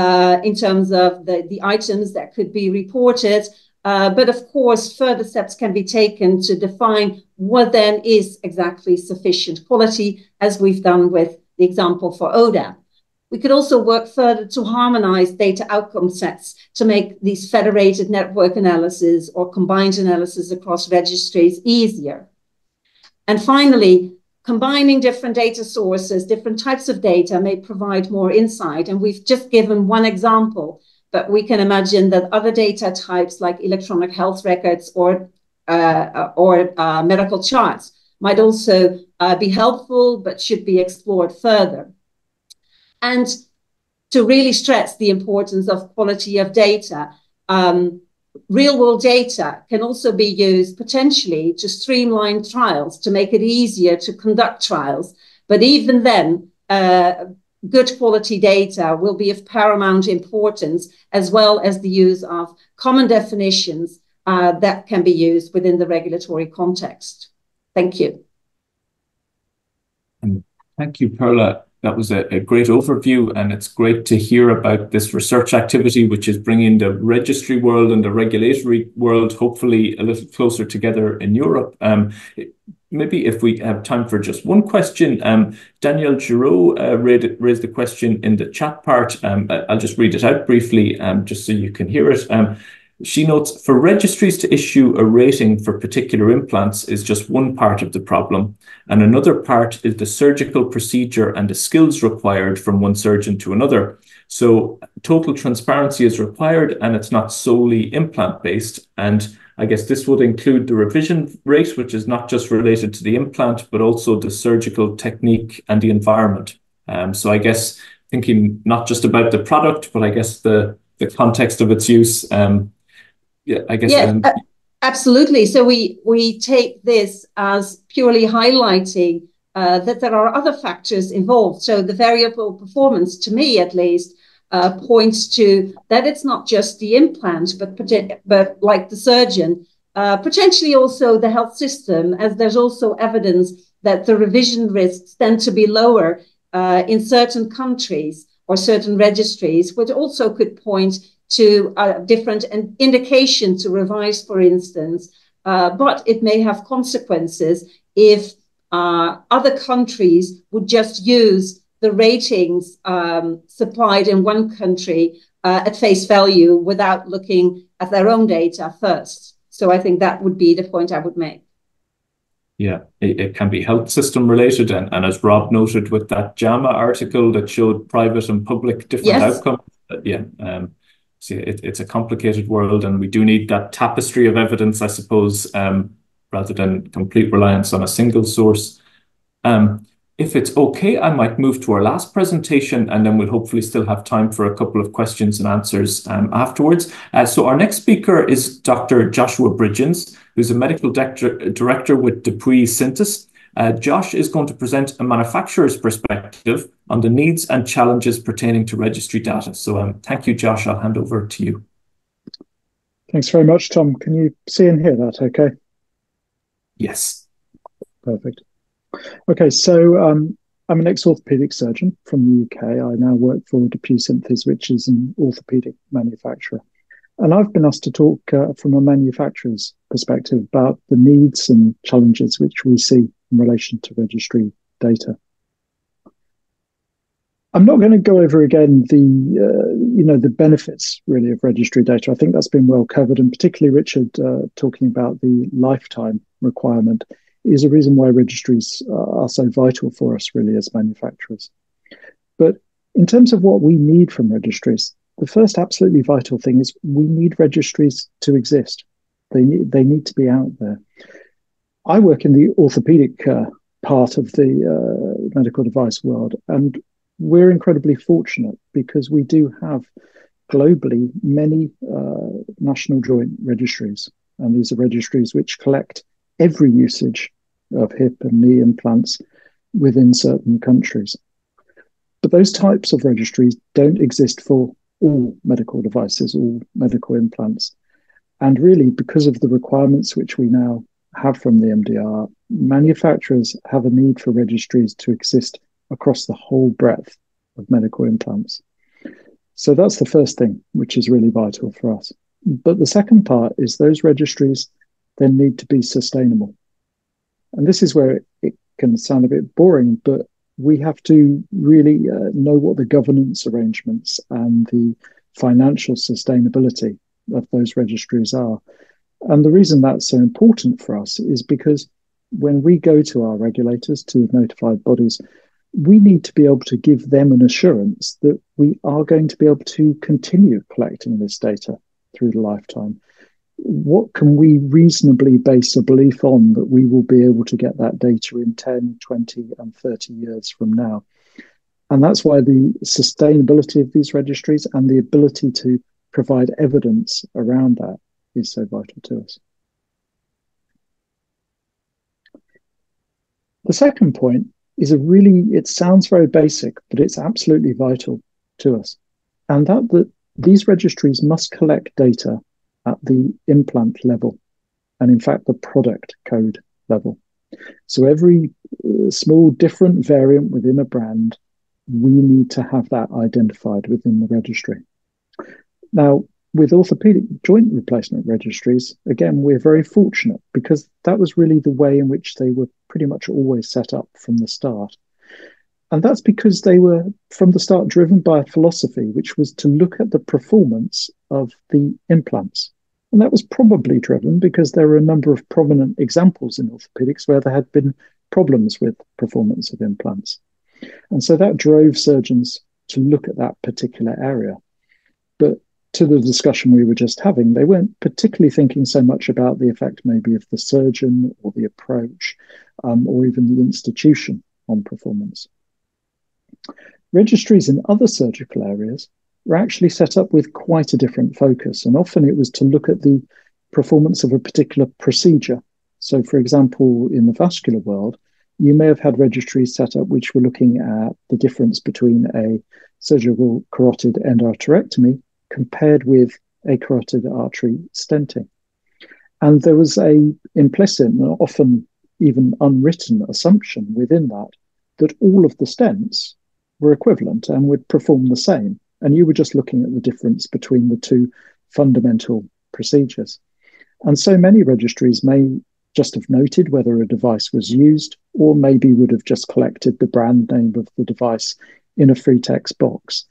Uh, in terms of the, the items that could be reported. Uh, but of course, further steps can be taken to define what then is exactly sufficient quality, as we've done with the example for O D A P. We could also work further to harmonize data outcome sets to make these federated network analysis or combined analysis across registries easier. And finally, combining different data sources, different types of data may provide more insight. And we've just given one example, but we can imagine that other data types like electronic health records or, uh, or uh, medical charts might also uh, be helpful, but should be explored further. And to really stress the importance of quality of data, um, real-world data can also be used potentially to streamline trials, to make it easier to conduct trials. But even then, uh, good quality data will be of paramount importance, as well as the use of common definitions uh, that can be used within the regulatory context. Thank you. And thank you, Perla. That was a, a great overview, and it's great to hear about this research activity, which is bringing the registry world and the regulatory world, hopefully a little closer together in Europe. Um, it, maybe if we have time for just one question, um, Daniel Giroux uh, read, raised the question in the chat part. Um, I'll just read it out briefly, um, just so you can hear it. Um, She notes, for registries to issue a rating for particular implants is just one part of the problem, and another part is the surgical procedure and the skills required from one surgeon to another. So total transparency is required, and it's not solely implant-based. And I guess this would include the revision rate, which is not just related to the implant, but also the surgical technique and the environment. Um, so I guess thinking not just about the product, but I guess the, the context of its use. Um, Yeah, I guess. Yeah, um, absolutely. So we we take this as purely highlighting uh, that there are other factors involved. So the variable performance, to me at least, uh, points to that it's not just the implant, but but like the surgeon, uh, potentially also the health system, as there's also evidence that the revision risks tend to be lower uh, in certain countries or certain registries, which also could point to a different indication to revise, for instance, uh, but it may have consequences if uh, other countries would just use the ratings um, supplied in one country uh, at face value without looking at their own data first. So I think that would be the point I would make. Yeah, it, it can be health system related. And, and as Rob noted with that JAMA article that showed private and public different yes. outcomes. Yeah. Um, See, it, it's a complicated world, and we do need that tapestry of evidence, I suppose, um, rather than complete reliance on a single source. Um, if it's okay, I might move to our last presentation, and then we'll hopefully still have time for a couple of questions and answers um, afterwards. Uh, so our next speaker is Doctor Joshua Bridgens, who's a medical director with DePuy Synthes. Uh, Josh is going to present a manufacturer's perspective on the needs and challenges pertaining to registry data. So um, thank you, Josh. I'll hand over to you. Thanks very much, Tom. Can you see and hear that okay? Yes. Perfect. Okay, so um, I'm an ex-orthopedic surgeon from the U K. I now work for DePuy Synthes, which is an orthopedic manufacturer. And I've been asked to talk uh, from a manufacturer's perspective about the needs and challenges which we see in relation to registry data. I'm not going to go over again the uh, you know the benefits really of registry data. I think that's been well covered, and particularly Richard uh, talking about the lifetime requirement is a reason why registries are so vital for us really as manufacturers. But in terms of what we need from registries, the first absolutely vital thing is we need registries to exist. They need they need to be out there. I work in the orthopedic uh, part of the uh, medical device world, and we're incredibly fortunate because we do have globally many uh, national joint registries. And these are registries which collect every usage of hip and knee implants within certain countries. But those types of registries don't exist for all medical devices, all medical implants. And really, because of the requirements which we now have from the M D R, manufacturers have a need for registries to exist across the whole breadth of medical implants. So that's the first thing, which is really vital for us. But the second part is those registries then need to be sustainable. And this is where it can sound a bit boring, but we have to really uh, know what the governance arrangements and the financial sustainability of those registries are. And the reason that's so important for us is because when we go to our regulators, to notified bodies, we need to be able to give them an assurance that we are going to be able to continue collecting this data through the lifetime. What can we reasonably base a belief on that we will be able to get that data in ten, twenty and thirty years from now? And that's why the sustainability of these registries and the ability to provide evidence around that is so vital to us. The second point is a really, it sounds very basic, but it's absolutely vital to us. And that, that these registries must collect data at the implant level, and in fact, the product code level. So every uh, small different variant within a brand, we need to have that identified within the registry. Now, with orthopedic joint replacement registries, again, we're very fortunate because that was really the way in which they were pretty much always set up from the start. And that's because they were, from the start, driven by a philosophy, which was to look at the performance of the implants. And that was probably driven because there were a number of prominent examples in orthopedics where there had been problems with performance of implants. And so that drove surgeons to look at that particular area. But to the discussion we were just having, they weren't particularly thinking so much about the effect maybe of the surgeon or the approach um, or even the institution on performance. Registries in other surgical areas were actually set up with quite a different focus, and often it was to look at the performance of a particular procedure. So, for example, in the vascular world, you may have had registries set up which were looking at the difference between a surgical carotid endarterectomy compared with a carotid artery stenting. And there was a implicit and often even unwritten assumption within that that all of the stents were equivalent and would perform the same. And you were just looking at the difference between the two fundamental procedures. And so many registries may just have noted whether a device was used, or maybe would have just collected the brand name of the device in a free text box.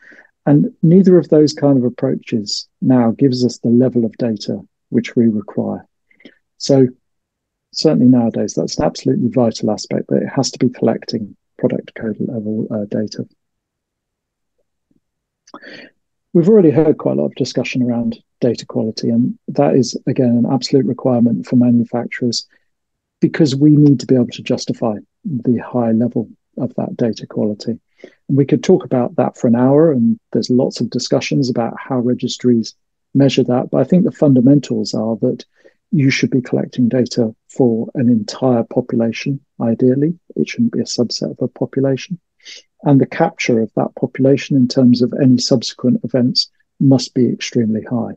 And neither of those kind of approaches now gives us the level of data which we require. So certainly nowadays, that's an absolutely vital aspect, that it has to be collecting product code level uh, data. We've already heard quite a lot of discussion around data quality, and that is, again, an absolute requirement for manufacturers because we need to be able to justify the high level of that data quality. And we could talk about that for an hour, and there's lots of discussions about how registries measure that, but I think the fundamentals are that you should be collecting data for an entire population, ideally. It shouldn't be a subset of a population. And the capture of that population in terms of any subsequent events must be extremely high.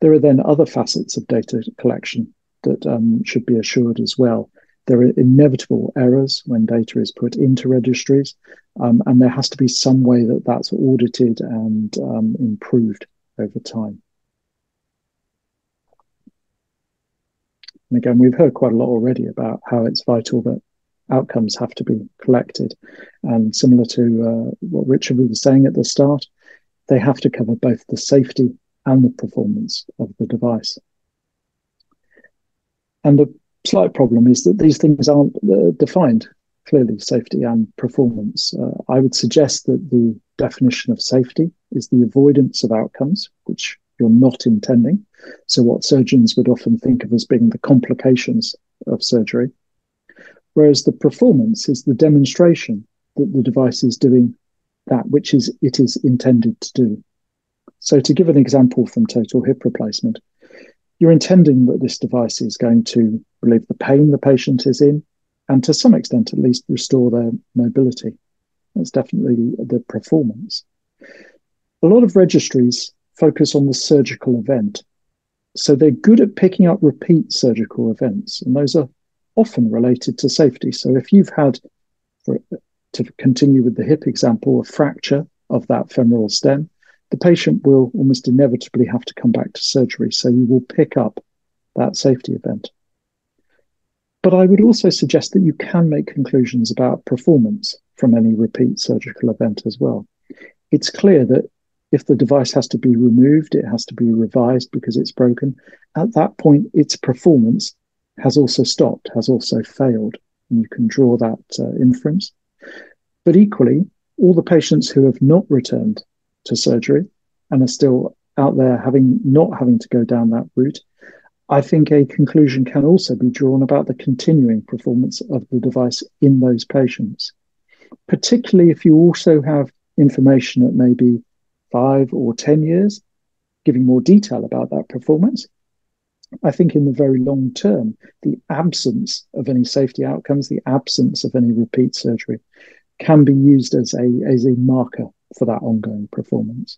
There are then other facets of data collection that um, should be assured as well. There are inevitable errors when data is put into registries, um, and there has to be some way that that's audited and um, improved over time. And again, we've heard quite a lot already about how it's vital that outcomes have to be collected. And similar to uh, what Richard was saying at the start, they have to cover both the safety and the performance of the device. And the slight problem is that these things aren't uh, defined clearly, safety and performance. Uh, I would suggest that the definition of safety is the avoidance of outcomes which you're not intending. So what surgeons would often think of as being the complications of surgery. Whereas the performance is the demonstration that the device is doing that which is it is intended to do. So to give an example from total hip replacement, you're intending that this device is going to relieve the pain the patient is in, and to some extent at least restore their mobility. That's definitely the performance. A lot of registries focus on the surgical event. So they're good at picking up repeat surgical events, and those are often related to safety. So if you've had, for, to continue with the hip example, a fracture of that femoral stem, the patient will almost inevitably have to come back to surgery. So you will pick up that safety event. But I would also suggest that you can make conclusions about performance from any repeat surgical event as well. It's clear that if the device has to be removed, it has to be revised because it's broken. At that point, its performance has also stopped, has also failed. And you can draw that uh, inference. But equally, all the patients who have not returned to surgery and are still out there having not having to go down that route, I think a conclusion can also be drawn about the continuing performance of the device in those patients, particularly if you also have information at maybe five or ten years, giving more detail about that performance. I think in the very long term, the absence of any safety outcomes, the absence of any repeat surgery can be used as a, as a marker for that ongoing performance.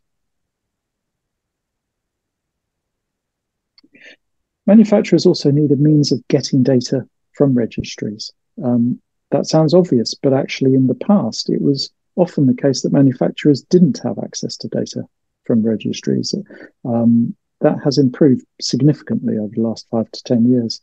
Manufacturers also need a means of getting data from registries. Um, that sounds obvious, but actually in the past, it was often the case that manufacturers didn't have access to data from registries. Um, that has improved significantly over the last five to ten years.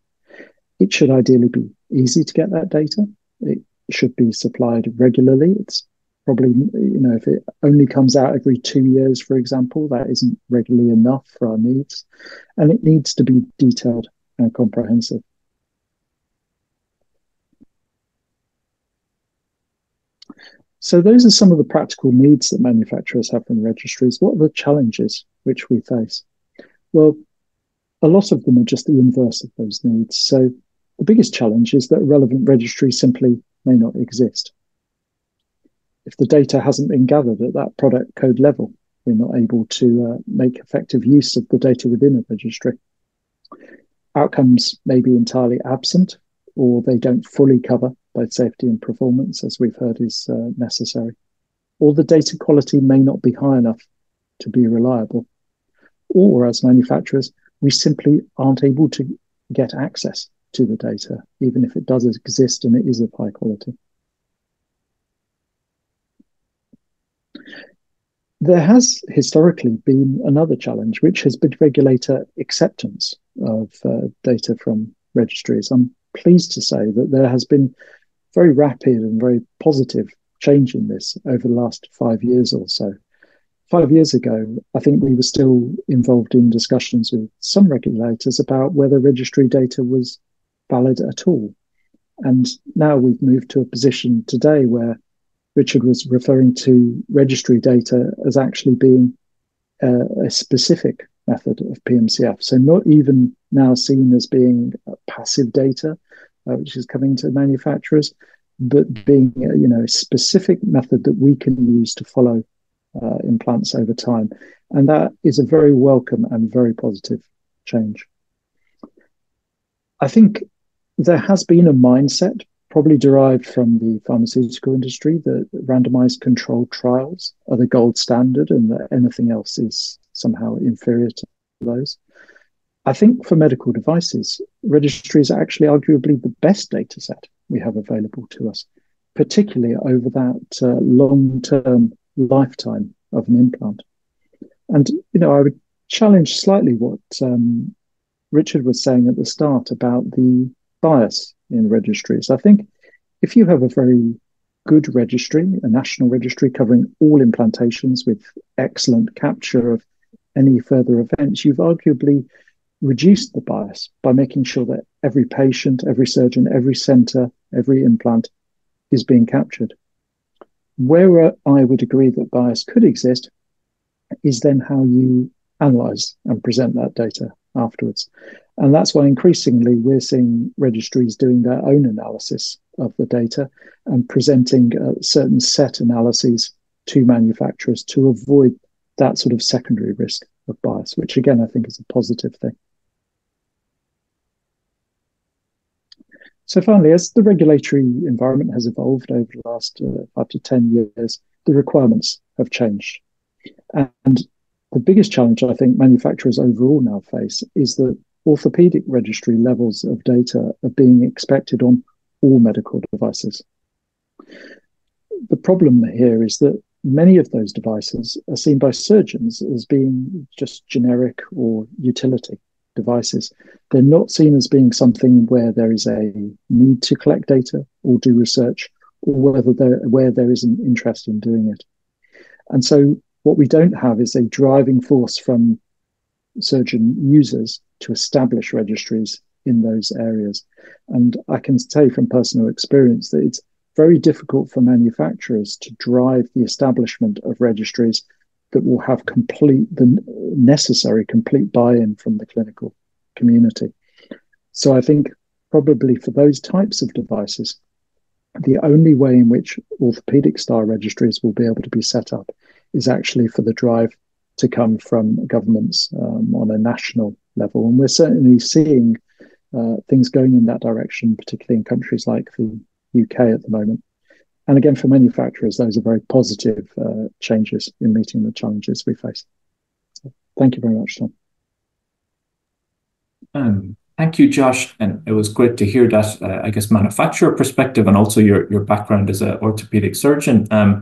It should ideally be easy to get that data. It should be supplied regularly. It's probably, you know, if it only comes out every two years, for example, that isn't regularly enough for our needs. And it needs to be detailed and comprehensive. So those are some of the practical needs that manufacturers have from registries. What are the challenges which we face? Well, a lot of them are just the inverse of those needs. So the biggest challenge is that relevant registries simply may not exist. If the data hasn't been gathered at that product code level, we're not able to uh, make effective use of the data within a registry. Outcomes may be entirely absent, or they don't fully cover both safety and performance, as we've heard is uh, necessary. Or the data quality may not be high enough to be reliable. Or as manufacturers, we simply aren't able to get access to the data, even if it does exist and it is of high quality. There has historically been another challenge, which has been regulator acceptance of uh, data from registries. I'm pleased to say that there has been very rapid and very positive change in this over the last five years or so. Five years ago, I think we were still involved in discussions with some regulators about whether registry data was valid at all. And now we've moved to a position today where Richard was referring to registry data as actually being uh, a specific method of P M C F. So not even now seen as being passive data, uh, which is coming to manufacturers, but being uh, you know, a specific method that we can use to follow uh, implants over time. And that is a very welcome and very positive change. I think there has been a mindset probably derived from the pharmaceutical industry, that randomized controlled trials are the gold standard and that anything else is somehow inferior to those. I think for medical devices, registries are actually arguably the best data set we have available to us, particularly over that uh, long-term lifetime of an implant. And, you know, I would challenge slightly what um, Richard was saying at the start about the bias in registries. I think if you have a very good registry, a national registry covering all implantations with excellent capture of any further events, you've arguably reduced the bias by making sure that every patient, every surgeon, every centre, every implant is being captured. Where I would agree that bias could exist is then how you analyse and present that data afterwards. And that's why increasingly we're seeing registries doing their own analysis of the data and presenting a certain set analyses to manufacturers to avoid that sort of secondary risk of bias, which again, I think is a positive thing. So finally, as the regulatory environment has evolved over the last uh, five to ten years, the requirements have changed. And the biggest challenge I think manufacturers overall now face is that orthopedic registry levels of data are being expected on all medical devices. The problem here is that many of those devices are seen by surgeons as being just generic or utility devices, they're not seen as being something where there is a need to collect data or do research, or whether there, where there is an interest in doing it. And so what we don't have is a driving force from surgeon users to establish registries in those areas. And I can say from personal experience that it's very difficult for manufacturers to drive the establishment of registries that will have complete, the necessary complete buy-in from the clinical community. So I think probably for those types of devices, the only way in which orthopedic style registries will be able to be set up is actually for the drive to come from governments um, on a national level. And we're certainly seeing uh, things going in that direction, particularly in countries like the U K at the moment. And again, for manufacturers, those are very positive uh, changes in meeting the challenges we face. So thank you very much, Tom. Um, thank you, Josh. And it was great to hear that, uh, I guess, manufacturer perspective and also your, your background as an orthopedic surgeon. Um,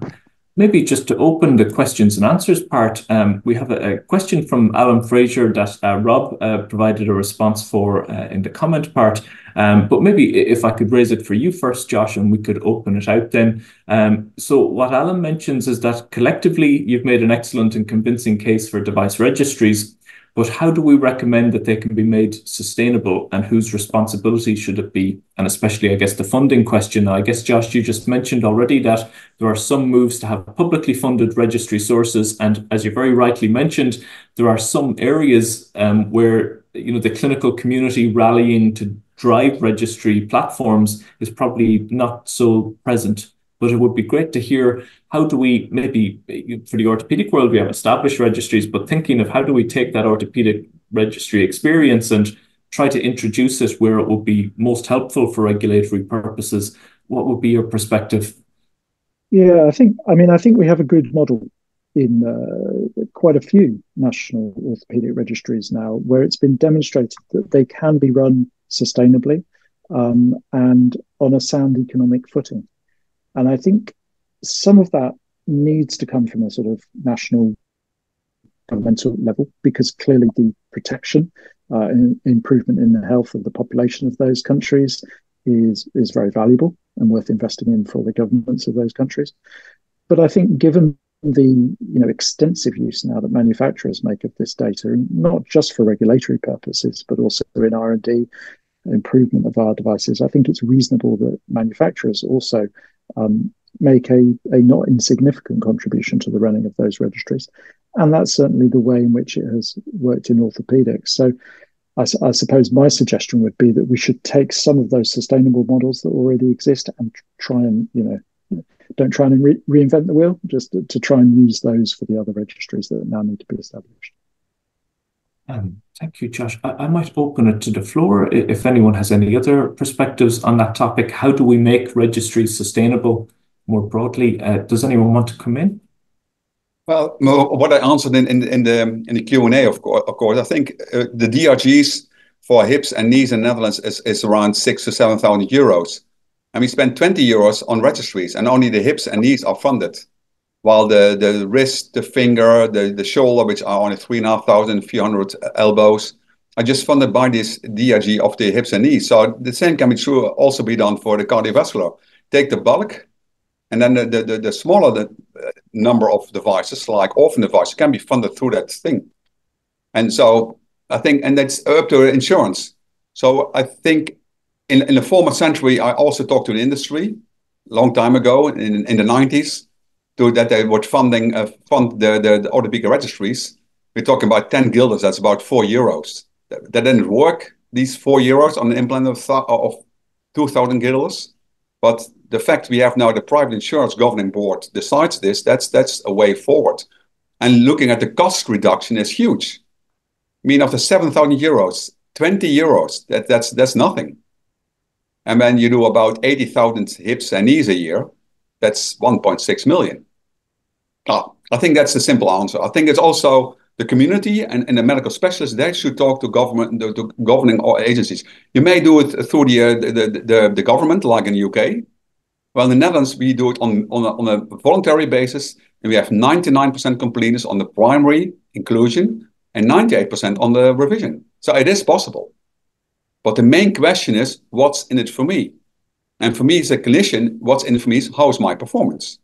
maybe just to open the questions and answers part, um, we have a, a question from Alan Fraser that uh, Rob uh, provided a response for uh, in the comment part. Um, but maybe if I could raise it for you first, Josh, and we could open it out then. Um, so what Alan mentions is that collectively, you've made an excellent and convincing case for device registries, but how do we recommend that they can be made sustainable and whose responsibility should it be? And especially, I guess, the funding question. I guess, Josh, you just mentioned already that there are some moves to have publicly funded registry sources. And as you very rightly mentioned, there are some areas um, where, you know, the clinical community rallying to drive registry platforms is probably not so present, but it would be great to hear how do we maybe, for the orthopedic world, we have established registries, but thinking of how do we take that orthopedic registry experience and try to introduce it where it will be most helpful for regulatory purposes. What would be your perspective? Yeah, I think, I mean, I think we have a good model in uh, quite a few national orthopedic registries now, where it's been demonstrated that they can be run sustainably um, and on a sound economic footing. And I think some of that needs to come from a sort of national governmental level, because clearly the protection uh, and improvement in the health of the population of those countries is, is very valuable and worth investing in for the governments of those countries. But I think given the you know extensive use now that manufacturers make of this data, not just for regulatory purposes, but also in R and D, improvement of our devices, I think it's reasonable that manufacturers also um, make a, a not insignificant contribution to the running of those registries. And that's certainly the way in which it has worked in orthopedics. So I, I suppose my suggestion would be that we should take some of those sustainable models that already exist and try and, you know, don't try and re reinvent the wheel, just to, to try and use those for the other registries that now need to be established. Um, thank you, Josh. I, I might open it to the floor if anyone has any other perspectives on that topic. How do we make registries sustainable more broadly? Uh, does anyone want to come in? Well, no, what I answered in, in, in the in the Q and A, of course, of course, I think uh, the D R Gs for hips and knees in the Netherlands is, is around six to seven thousand euros. And we spend twenty euros on registries, and only the hips and knees are funded, while the, the wrist, the finger, the, the shoulder, which are only three and a half thousand, few hundred elbows, are just funded by this D R G of the hips and knees. So the same can be true, also be done for the cardiovascular. Take the bulk, and then the, the, the, the smaller the number of devices, like orphan devices, can be funded through that thing. And so I think, and that's up to insurance. So I think, In, in the former century, I also talked to the industry a long time ago, in, in the nineties, to that they were funding uh, fund the, the, the orthopedic registries. We're talking about ten guilders, that's about four euros. That, that didn't work, these four euros on an implant of, of two thousand guilders. But the fact we have now the private insurance governing board decides this, that's, that's a way forward. And looking at the cost reduction is huge. I mean, of the seven thousand euros, twenty euros, that, that's, that's nothing. And when you do about eighty thousand hips and knees a year, that's one point six million. Ah, I think that's the simple answer. I think it's also the community and, and the medical specialists, they should talk to government, to, to governing agencies. You may do it through the, uh, the, the, the government, like in the U K. Well, in the Netherlands, we do it on, on, a, on a voluntary basis, and we have ninety-nine percent completeness on the primary inclusion and ninety-eight percent on the revision. So it is possible. But the main question is, what's in it for me? And for me as a clinician, what's in it for me is, how is my performance?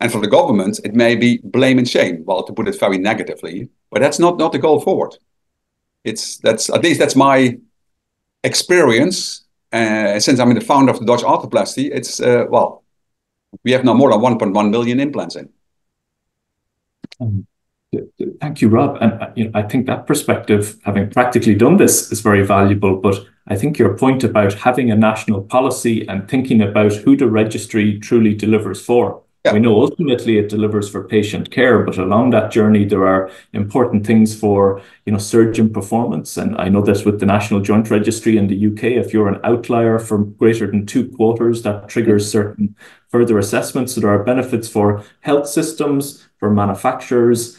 And for the government, it may be blame and shame, well, to put it very negatively, but that's not, not the goal forward. It's, that's, at least that's my experience. Uh, since I'm the founder of the Dutch arthroplasty, it's, uh, well, we have now more than one point one million implants in. Um, thank you, Rob. And you know, I think that perspective, having practically done this, is very valuable. But I think your point about having a national policy and thinking about who the registry truly delivers for. Yeah. We know ultimately it delivers for patient care, but along that journey there are important things for, you know, surgeon performance. And I know this with the National Joint Registry in the U K, if you're an outlier for greater than two quarters, that triggers certain further assessments. So there are benefits for health systems, for manufacturers,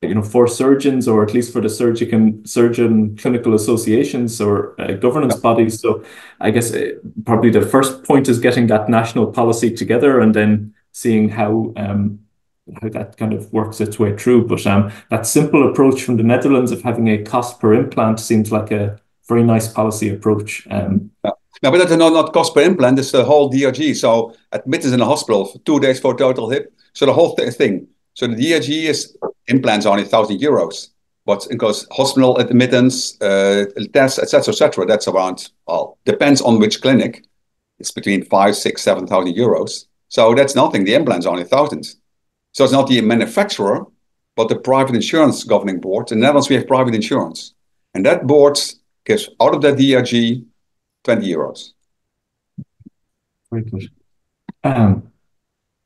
you know, for surgeons, or at least for the surgical surgeon clinical associations or uh, governance bodies. So I guess it, probably the first point is getting that national policy together and then seeing how um, how that kind of works its way through. But um, that simple approach from the Netherlands of having a cost per implant seems like a very nice policy approach. Um, no, no, but that's not, not cost per implant, it's the whole D R G. So admittance in the hospital for two days for total hip. So the whole th thing. So the D R G is, implants are only one thousand euros. But because hospital admittance, uh, tests, et cetera, et cetera, that's around, well, depends on which clinic. It's between five, six, seven thousand euros. So that's nothing. The implants are only thousands. So it's not the manufacturer, but the private insurance governing board. In the Netherlands, we have private insurance. And that board gives out of that D R G twenty euros. Very good. Um,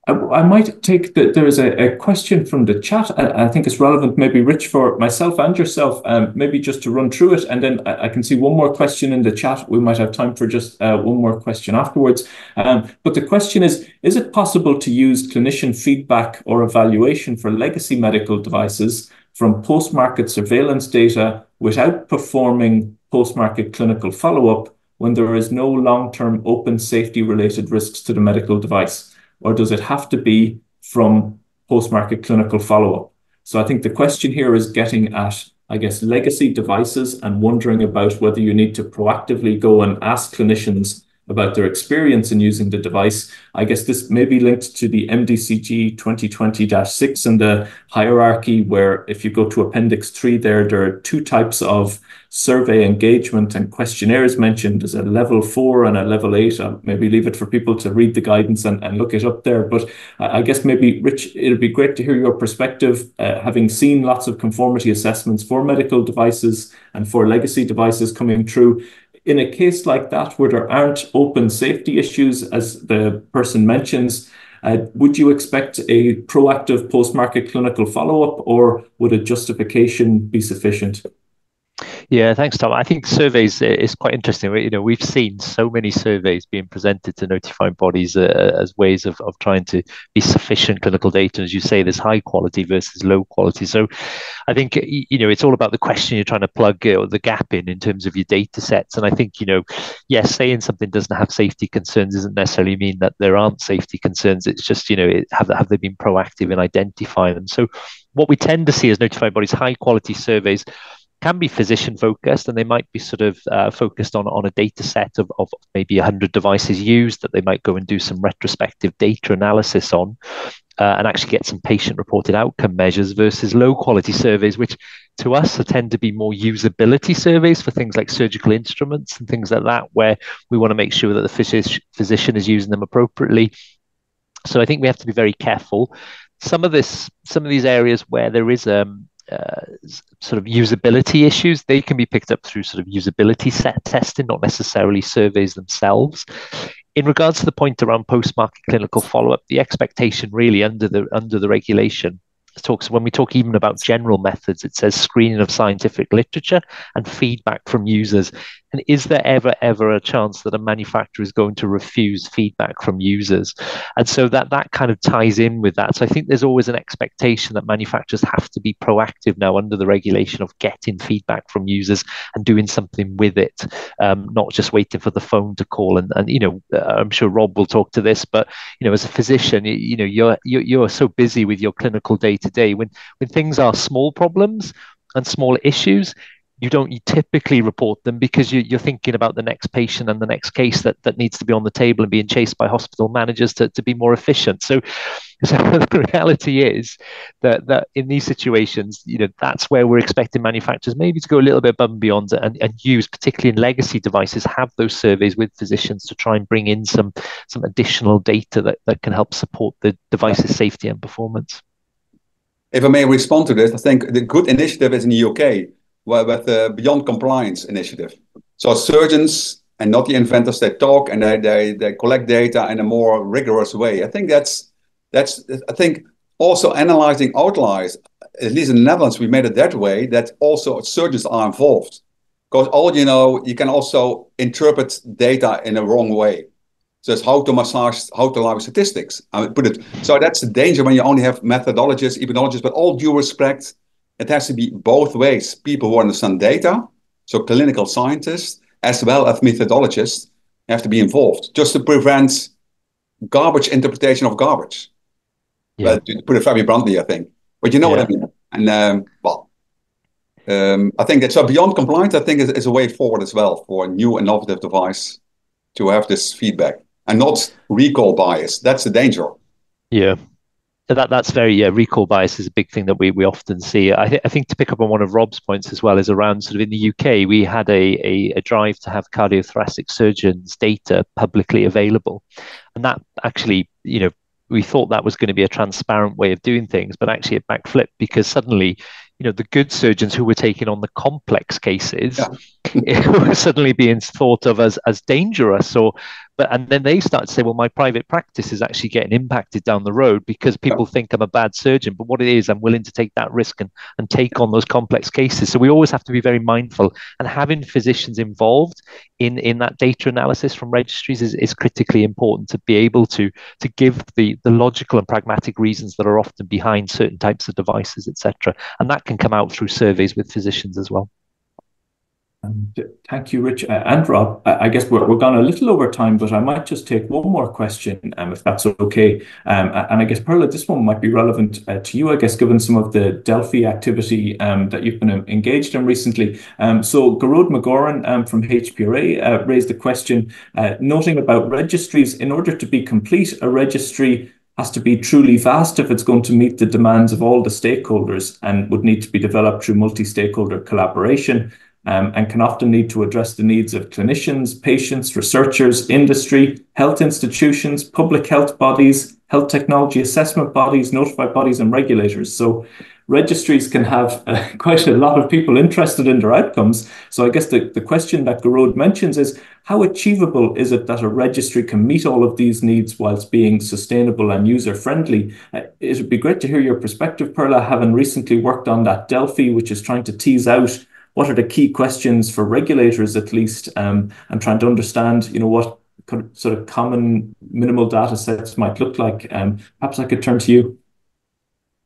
I, I might take that there is a, a question from the chat. I, I think it's relevant, maybe, Rich, for myself and yourself, um, maybe just to run through it. And then I, I can see one more question in the chat. We might have time for just uh, one more question afterwards. Um, but the question is, is it possible to use clinician feedback or evaluation for legacy medical devices from post-market surveillance data without performing post-market clinical follow-up when there is no long-term open safety-related risks to the medical device? Or does it have to be from post-market clinical follow-up? So I think the question here is getting at, I guess, legacy devices and wondering about whether you need to proactively go and ask clinicians about their experience in using the device. I guess this may be linked to the M D C G twenty twenty dash six and the hierarchy, where if you go to Appendix three there, there are two types of survey engagement and questionnaires mentioned. There's a level four and a level eight. I'll maybe leave it for people to read the guidance and, and look it up there. But I guess maybe, Rich, it'll be great to hear your perspective, uh, having seen lots of conformity assessments for medical devices and for legacy devices coming through. In a case like that, where there aren't open safety issues, as the person mentions, uh, would you expect a proactive post-market clinical follow-up, or would a justification be sufficient? Yeah, thanks, Tom. I think surveys is quite interesting. You know, we've seen so many surveys being presented to notified bodies uh, as ways of, of trying to be sufficient clinical data. As you say, there's high quality versus low quality. So I think, you know, it's all about the question you're trying to plug uh, the gap in, in terms of your data sets. And I think, you know, yes, saying something doesn't have safety concerns doesn't necessarily mean that there aren't safety concerns. It's just, you know, it, have, have they been proactive in identifying them? So what we tend to see as notified bodies, high quality surveys, can be physician focused, and they might be sort of uh, focused on, on a data set of, of maybe one hundred devices used that they might go and do some retrospective data analysis on uh, and actually get some patient reported outcome measures, versus low quality surveys, which to us tend to be more usability surveys for things like surgical instruments and things like that, where we want to make sure that the phys physician is using them appropriately. So I think we have to be very careful. Some of this, some of these areas where there is um, Uh, sort of usability issues, they can be picked up through sort of usability set testing, not necessarily surveys themselves. In regards to the point around post-market clinical follow-up, the expectation really under the under the regulation talks, when we talk even about general methods, it says screening of scientific literature and feedback from users. And is there ever, ever a chance that a manufacturer is going to refuse feedback from users? And so that, that kind of ties in with that. So I think there's always an expectation that manufacturers have to be proactive now under the regulation of getting feedback from users and doing something with it, um, not just waiting for the phone to call. And, and you know, I'm sure Rob will talk to this, but, you know, as a physician, you, you know, you're, you're, you're so busy with your clinical data today. When, when things are small problems, and small issues, you don't typically report them because you, you're thinking about the next patient and the next case that, that needs to be on the table and being chased by hospital managers to, to be more efficient. So, so the reality is that, that in these situations, you know, that's where we're expecting manufacturers maybe to go a little bit above and beyond and, and use, particularly in legacy devices, have those surveys with physicians to try and bring in some, some additional data that, that can help support the device's safety and performance. If I may respond to this, I think the good initiative is in the U K. Well, with the Beyond Compliance initiative. So surgeons and not the inventors, they talk and they, they, they collect data in a more rigorous way. I think that's, that's I think also analyzing outliers, at least in the Netherlands, we made it that way, that also surgeons are involved. Because all you know, you can also interpret data in a wrong way. So it's how to massage, how to allow statistics. I would put it. So that's the danger when you only have methodologists, epidemiologists, but all due respect, it has to be both ways, people who understand data, so clinical scientists, as well as methodologists have to be involved, just to prevent garbage interpretation of garbage. Yeah. But to put it very bluntly, I think. But you know yeah. what I mean. And, um, well, um, I think that so Beyond Compliance, I think, is, is a way forward as well for a new innovative device to have this feedback and not recall bias. That's the danger. Yeah. That that's very yeah. Recall bias is a big thing that we, we often see. I, th I think to pick up on one of Rob's points as well is around sort of in the U K we had a, a a drive to have cardiothoracic surgeons' data publicly available, and that actually you know we thought that was going to be a transparent way of doing things, but actually it backflipped because suddenly you know the good surgeons who were taking on the complex cases yeah. were suddenly being thought of as as dangerous or. But and then they start to say, well, my private practice is actually getting impacted down the road because people think I'm a bad surgeon. But what it is, I'm willing to take that risk and, and take on those complex cases. So we always have to be very mindful. And having physicians involved in, in that data analysis from registries is, is critically important to be able to, to give the, the logical and pragmatic reasons that are often behind certain types of devices, et cetera. And that can come out through surveys with physicians as well. And thank you, Rich uh, and Rob. I, I guess we're, we're gone a little over time, but I might just take one more question, um, if that's okay. Um, and I guess, Perla, this one might be relevant uh, to you, I guess, given some of the Delphi activity um, that you've been um, engaged in recently. Um, so Garrod McGoran um, from H P R A uh, raised the question, uh, noting about registries. In order to be complete, a registry has to be truly vast if it's going to meet the demands of all the stakeholders and would need to be developed through multi-stakeholder collaboration. Um, and can often need to address the needs of clinicians, patients, researchers, industry, health institutions, public health bodies, health technology assessment bodies, notified bodies, and regulators. So registries can have uh, quite a lot of people interested in their outcomes. So I guess the, the question that Garrod mentions is, how achievable is it that a registry can meet all of these needs whilst being sustainable and user-friendly? Uh, it would be great to hear your perspective, Perla, having recently worked on that Delphi, which is trying to tease out what are the key questions for regulators, at least, um, and trying to understand, you know, what sort of common minimal data sets might look like. Um, perhaps I could turn to you.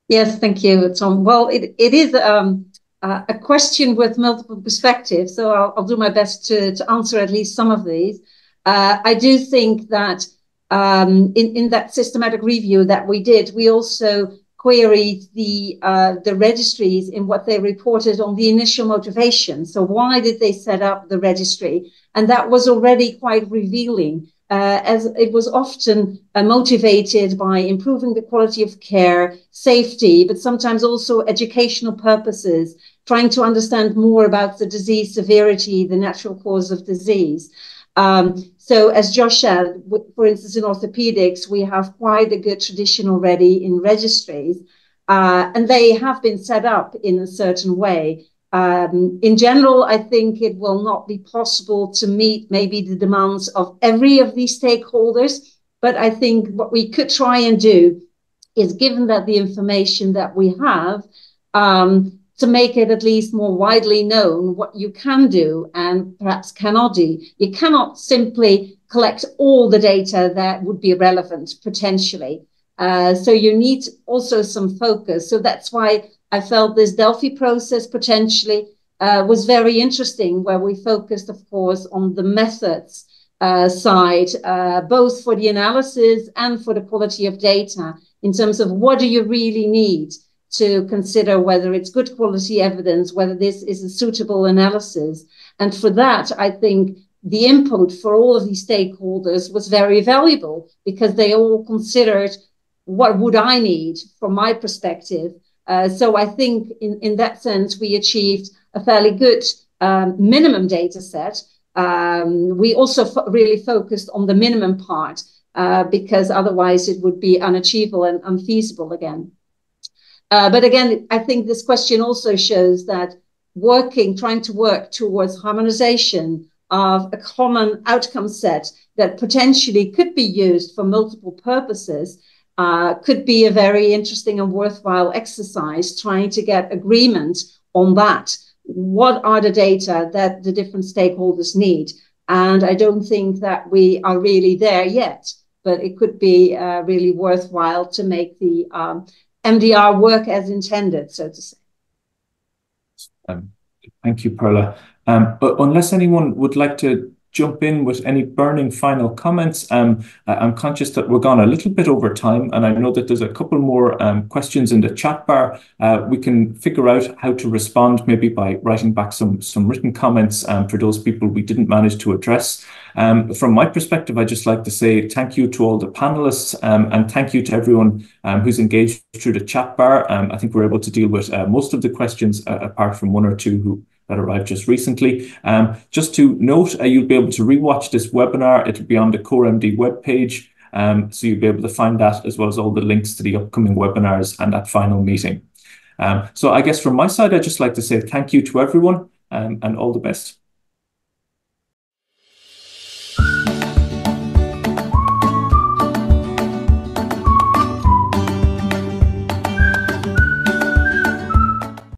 Yes, thank you, Tom. Well, it, it is um, uh, a question with multiple perspectives, so I'll, I'll do my best to, to answer at least some of these. Uh, I do think that um, in, in that systematic review that we did, we also queried the uh, the registries in what they reported on the initial motivation. So why did they set up the registry? And that was already quite revealing, uh, as it was often uh, motivated by improving the quality of care, safety, but sometimes also educational purposes, trying to understand more about the disease severity, the natural cause of disease. Um, so as Josh said, for instance, in orthopedics, we have quite a good tradition already in registries, uh, and they have been set up in a certain way. Um, in general, I think it will not be possible to meet maybe the demands of every of these stakeholders, but I think what we could try and do is, given that the information that we have, um, to make it at least more widely known what you can do and perhaps cannot do. You cannot simply collect all the data that would be relevant potentially. Uh, so you need also some focus. So that's why I felt this Delphi process potentially uh, was very interesting, where we focused, of course, on the methods uh, side, uh, both for the analysis and for the quality of data in terms of what do you really need to consider whether it's good quality evidence, whether this is a suitable analysis. And for that, I think the input for all of these stakeholders was very valuable, because they all considered what would I need from my perspective. Uh, so I think in, in that sense, we achieved a fairly good um, minimum data set. Um, we also fo- really focused on the minimum part uh, because otherwise it would be unachievable and unfeasible again. Uh, but again, I think this question also shows that working, trying to work towards harmonization of a common outcome set that potentially could be used for multiple purposes uh, could be a very interesting and worthwhile exercise, trying to get agreement on that. What are the data that the different stakeholders need? And I don't think that we are really there yet, but it could be uh, really worthwhile to make the um, M D R work as intended, so to say. Um, thank you, Perla. Um, but unless anyone would like to jump in with any burning final comments, um, I'm conscious that we're gone a little bit over time, and I know that there's a couple more um, questions in the chat bar. Uh, we can figure out how to respond, maybe by writing back some, some written comments um, for those people we didn't manage to address. Um, from my perspective, I'd just like to say thank you to all the panelists um, and thank you to everyone um, who's engaged through the chat bar. Um, I think we're able to deal with uh, most of the questions, uh, apart from one or two who that arrived just recently. Um, just to note, uh, you'll be able to rewatch this webinar. It'll be on the CoreMD webpage, um, so you'll be able to find that, as well as all the links to the upcoming webinars and that final meeting. Um, so I guess from my side, I'd just like to say thank you to everyone um, and all the best.